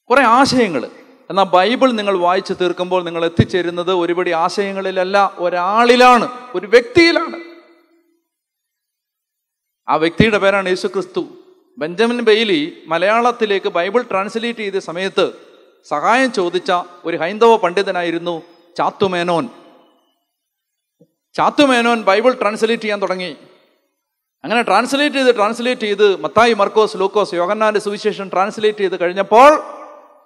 കുറേ ആശയങ്ങൾ. എന്നാൽ ബൈബിൾ നിങ്ങൾ വായിച്ചു തീർക്കുമ്പോൾ നിങ്ങൾ എത്തിച്ചേരുന്നത് ഒരുപടി ആശയങ്ങളിലല്ല, ഒരാളിലാണ്, ഒരു വ്യക്തിയിലാണ്. ആ വ്യക്തിയുടെ പേരാണ് യേശു ക്രിസ്തു. ബെഞ്ചമിൻ ബെയ്ലി മലയാളത്തിലേക്ക് ബൈബിൾ ട്രാൻസ്ലേറ്റ് ചെയ്ത സമയത്ത് സഹായം ചോദിച്ച ഒരു ഹൈന്ദവ പണ്ഡിതനായിരുന്നു ചാത്തുമേനോൻ. ചാത്തുമേനോൻ ബൈബിൾ ട്രാൻസ്ലേറ്റ് ചെയ്യാൻ തുടങ്ങി. അങ്ങനെ ട്രാൻസ്ലേറ്റ് ചെയ്ത് മത്തായി, മർക്കോസ്, ലൂക്കോസ്, യോഹന്നാന്റെ സുവിശേഷം ട്രാൻസ്ലേറ്റ് ചെയ്ത് കഴിഞ്ഞപ്പോൾ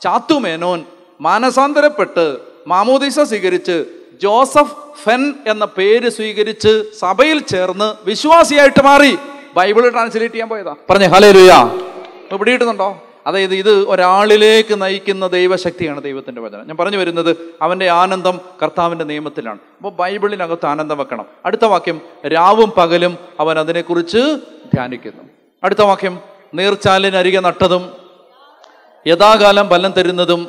ചാത്തുമേനോൻ മാനസാന്തരപ്പെട്ട് മാമോദീസ സ്വീകരിച്ച് ജോസഫ് ഫെൻ എന്ന പേര് സ്വീകരിച്ച് സഭയിൽ ചേർന്ന് വിശ്വാസിയായിട്ട് മാറി. ബൈബിൾ ട്രാൻസ്ലേറ്റ് ചെയ്യാൻ പോയതാ. പറഞ്ഞേ ഹല്ലേലൂയ. പിടിയിട്ടുന്നുണ്ടോ? അതായത് ഇത് ഒരാളിലേക്ക് നയിക്കുന്ന ദൈവശക്തിയാണ് ദൈവത്തിൻ്റെ വചനം. ഞാൻ പറഞ്ഞു വരുന്നത് അവൻ്റെ ആനന്ദം കർത്താവിൻ്റെ നിയമത്തിലാണ്. അപ്പോൾ ബൈബിളിനകത്ത് ആനന്ദം വെക്കണം. അടുത്ത വാക്യം, രാവും പകലും അവൻ അതിനെക്കുറിച്ച് ധ്യാനിക്കുന്നു. അടുത്ത വാക്യം, നീർച്ചാലിനരികെ നട്ടതും യഥാകാലം ഫലം തരുന്നതും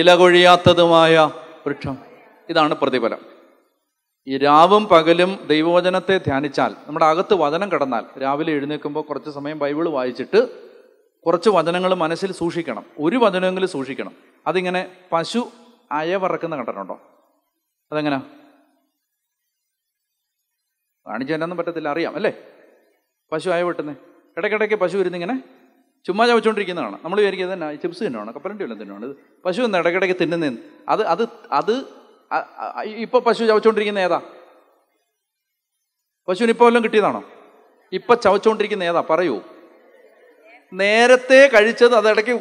ഇലകൊഴിയാത്തതുമായ വൃക്ഷം. ഇതാണ് പ്രതിഫലം. ഈ രാവും പകലും ദൈവവചനത്തെ ധ്യാനിച്ചാൽ, നമ്മുടെ അകത്ത് വചനം കടന്നാൽ, രാവിലെ എഴുന്നേൽക്കുമ്പോൾ കുറച്ച് സമയം ബൈബിൾ വായിച്ചിട്ട് കുറച്ച് വചനങ്ങൾ മനസ്സിൽ സൂക്ഷിക്കണം, ഒരു വചനമെങ്കിലും സൂക്ഷിക്കണം. അതിങ്ങനെ പശു അയവറക്കുന്ന കണ്ടിട്ടുണ്ടോ? അതെങ്ങനെ കാണിച്ചു തരാനൊന്നും പറ്റത്തില്ല, അറിയാം അല്ലേ? പശു അയ വെട്ടുന്നേ, ഇടയ്ക്കിടയ്ക്ക് പശു ഇരുന്നിങ്ങനെ ചുമ്മാ ചവച്ചുകൊണ്ടിരിക്കുന്നതാണ്. നമ്മൾ വിചാരിക്കുന്നത് തന്നെ ചിപ്സ് തന്നെയാണ്, കപ്പലണ്ടി എല്ലാം തന്നെയാണ്. ഇത് പശു എന്ന് ഇടയ്ക്കിടയ്ക്ക് തിന്നുന്നതെന്ന് അത് അത് അത് ഇപ്പൊ പശു ചവച്ചുകൊണ്ടിരിക്കുന്ന ഏതാ? പശുവിന് ഇപ്പൊ വല്ലതും കിട്ടിയതാണോ? ഇപ്പൊ ചവച്ചുകൊണ്ടിരിക്കുന്ന ഏതാ? പറയൂ. നേരത്തെ കഴിച്ചത് അത് ഇടയ്ക്ക്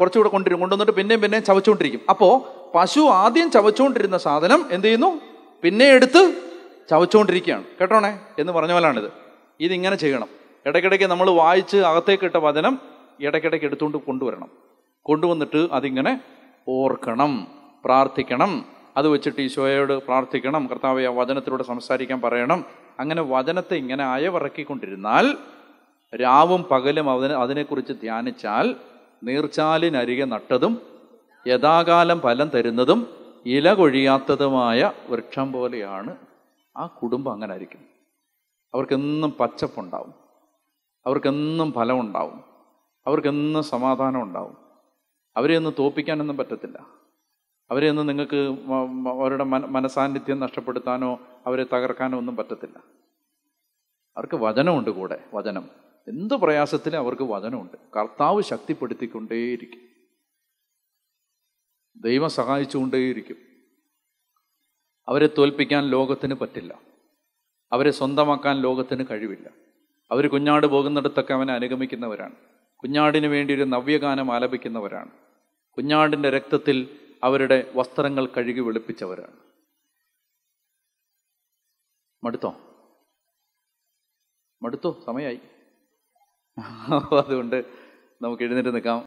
കുറച്ചുകൂടെ കൊണ്ടുവന്നിട്ട് പിന്നെയും പിന്നെയും ചവച്ചുകൊണ്ടിരിക്കും. അപ്പോ പശു ആദ്യം ചവച്ചുകൊണ്ടിരുന്ന സാധനം എന്ത് ചെയ്യുന്നു? പിന്നെ എടുത്ത് ചവച്ചുകൊണ്ടിരിക്കുകയാണ്. കേട്ടോണേ എന്ന് പറഞ്ഞ പോലാണിത്. ഇതിങ്ങനെ ചെയ്യണം. ഇടയ്ക്കിടയ്ക്ക് നമ്മൾ വായിച്ച് അകത്തേക്ക് ഇട്ട വചനം ഇടയ്ക്കിടയ്ക്ക് എടുത്തുകൊണ്ട് കൊണ്ടുവരണം. കൊണ്ടുവന്നിട്ട് അതിങ്ങനെ ഓർക്കണം, പ്രാർത്ഥിക്കണം, അത് വെച്ചിട്ട് ഈശോയോട് പ്രാർത്ഥിക്കണം, കർത്താവേ ആ വചനത്തിലൂടെ സംസാരിക്കാൻ പറയണം. അങ്ങനെ വചനത്തെ ഇങ്ങനെ അയവിറക്കിക്കൊണ്ടിരുന്നാൽ, രാവും പകലും അതിനെക്കുറിച്ച് ധ്യാനിച്ചാൽ, നീർച്ചാലിനരികെ നട്ടതും യഥാകാലം ഫലം തരുന്നതും ഇല കൊഴിയാത്തതുമായ വൃക്ഷം പോലെയാണ് ആ കുടുംബം. അങ്ങനെ ആയിരിക്കും. അവർക്കെന്നും പച്ചപ്പുണ്ടാവും, അവർക്കെന്നും ഫലമുണ്ടാവും, അവർക്കെന്നും സമാധാനം ഉണ്ടാവും. അവരെയൊന്നും തോൽപ്പിക്കാനൊന്നും പറ്റത്തില്ല. അവരെയൊന്നും നിങ്ങൾക്ക് അവരുടെ മനസാന്നിധ്യം നഷ്ടപ്പെടുത്താനോ അവരെ തകർക്കാനോ ഒന്നും പറ്റത്തില്ല. അവർക്ക് വചനമുണ്ട് കൂടെ. വചനം എന്ത് പ്രയാസത്തിലും അവർക്ക് വചനമുണ്ട്. കർത്താവ് ശക്തിപ്പെടുത്തിക്കൊണ്ടേയിരിക്കും, ദൈവം സഹായിച്ചുകൊണ്ടേയിരിക്കും. അവരെ തോൽപ്പിക്കാൻ ലോകത്തിന് പറ്റില്ല, അവരെ സ്വന്തമാക്കാൻ ലോകത്തിന് കഴിവില്ല. അവർ കുഞ്ഞാട് പോകുന്നിടത്തൊക്കെ അവനെ അനുഗമിക്കുന്നവരാണ്. കുഞ്ഞാടിന് വേണ്ടി ഒരു നവ്യഗാനം ആലപിക്കുന്നവരാണ്. കുഞ്ഞാടിൻ്റെ രക്തത്തിൽ അവരുടെ വസ്ത്രങ്ങൾ കഴുകി വെളുപ്പിച്ചവരാണ്. മടുത്തോ? സമയമായി. അതുകൊണ്ട് നമുക്ക് എഴുന്നേറ്റ് നിൽക്കാം.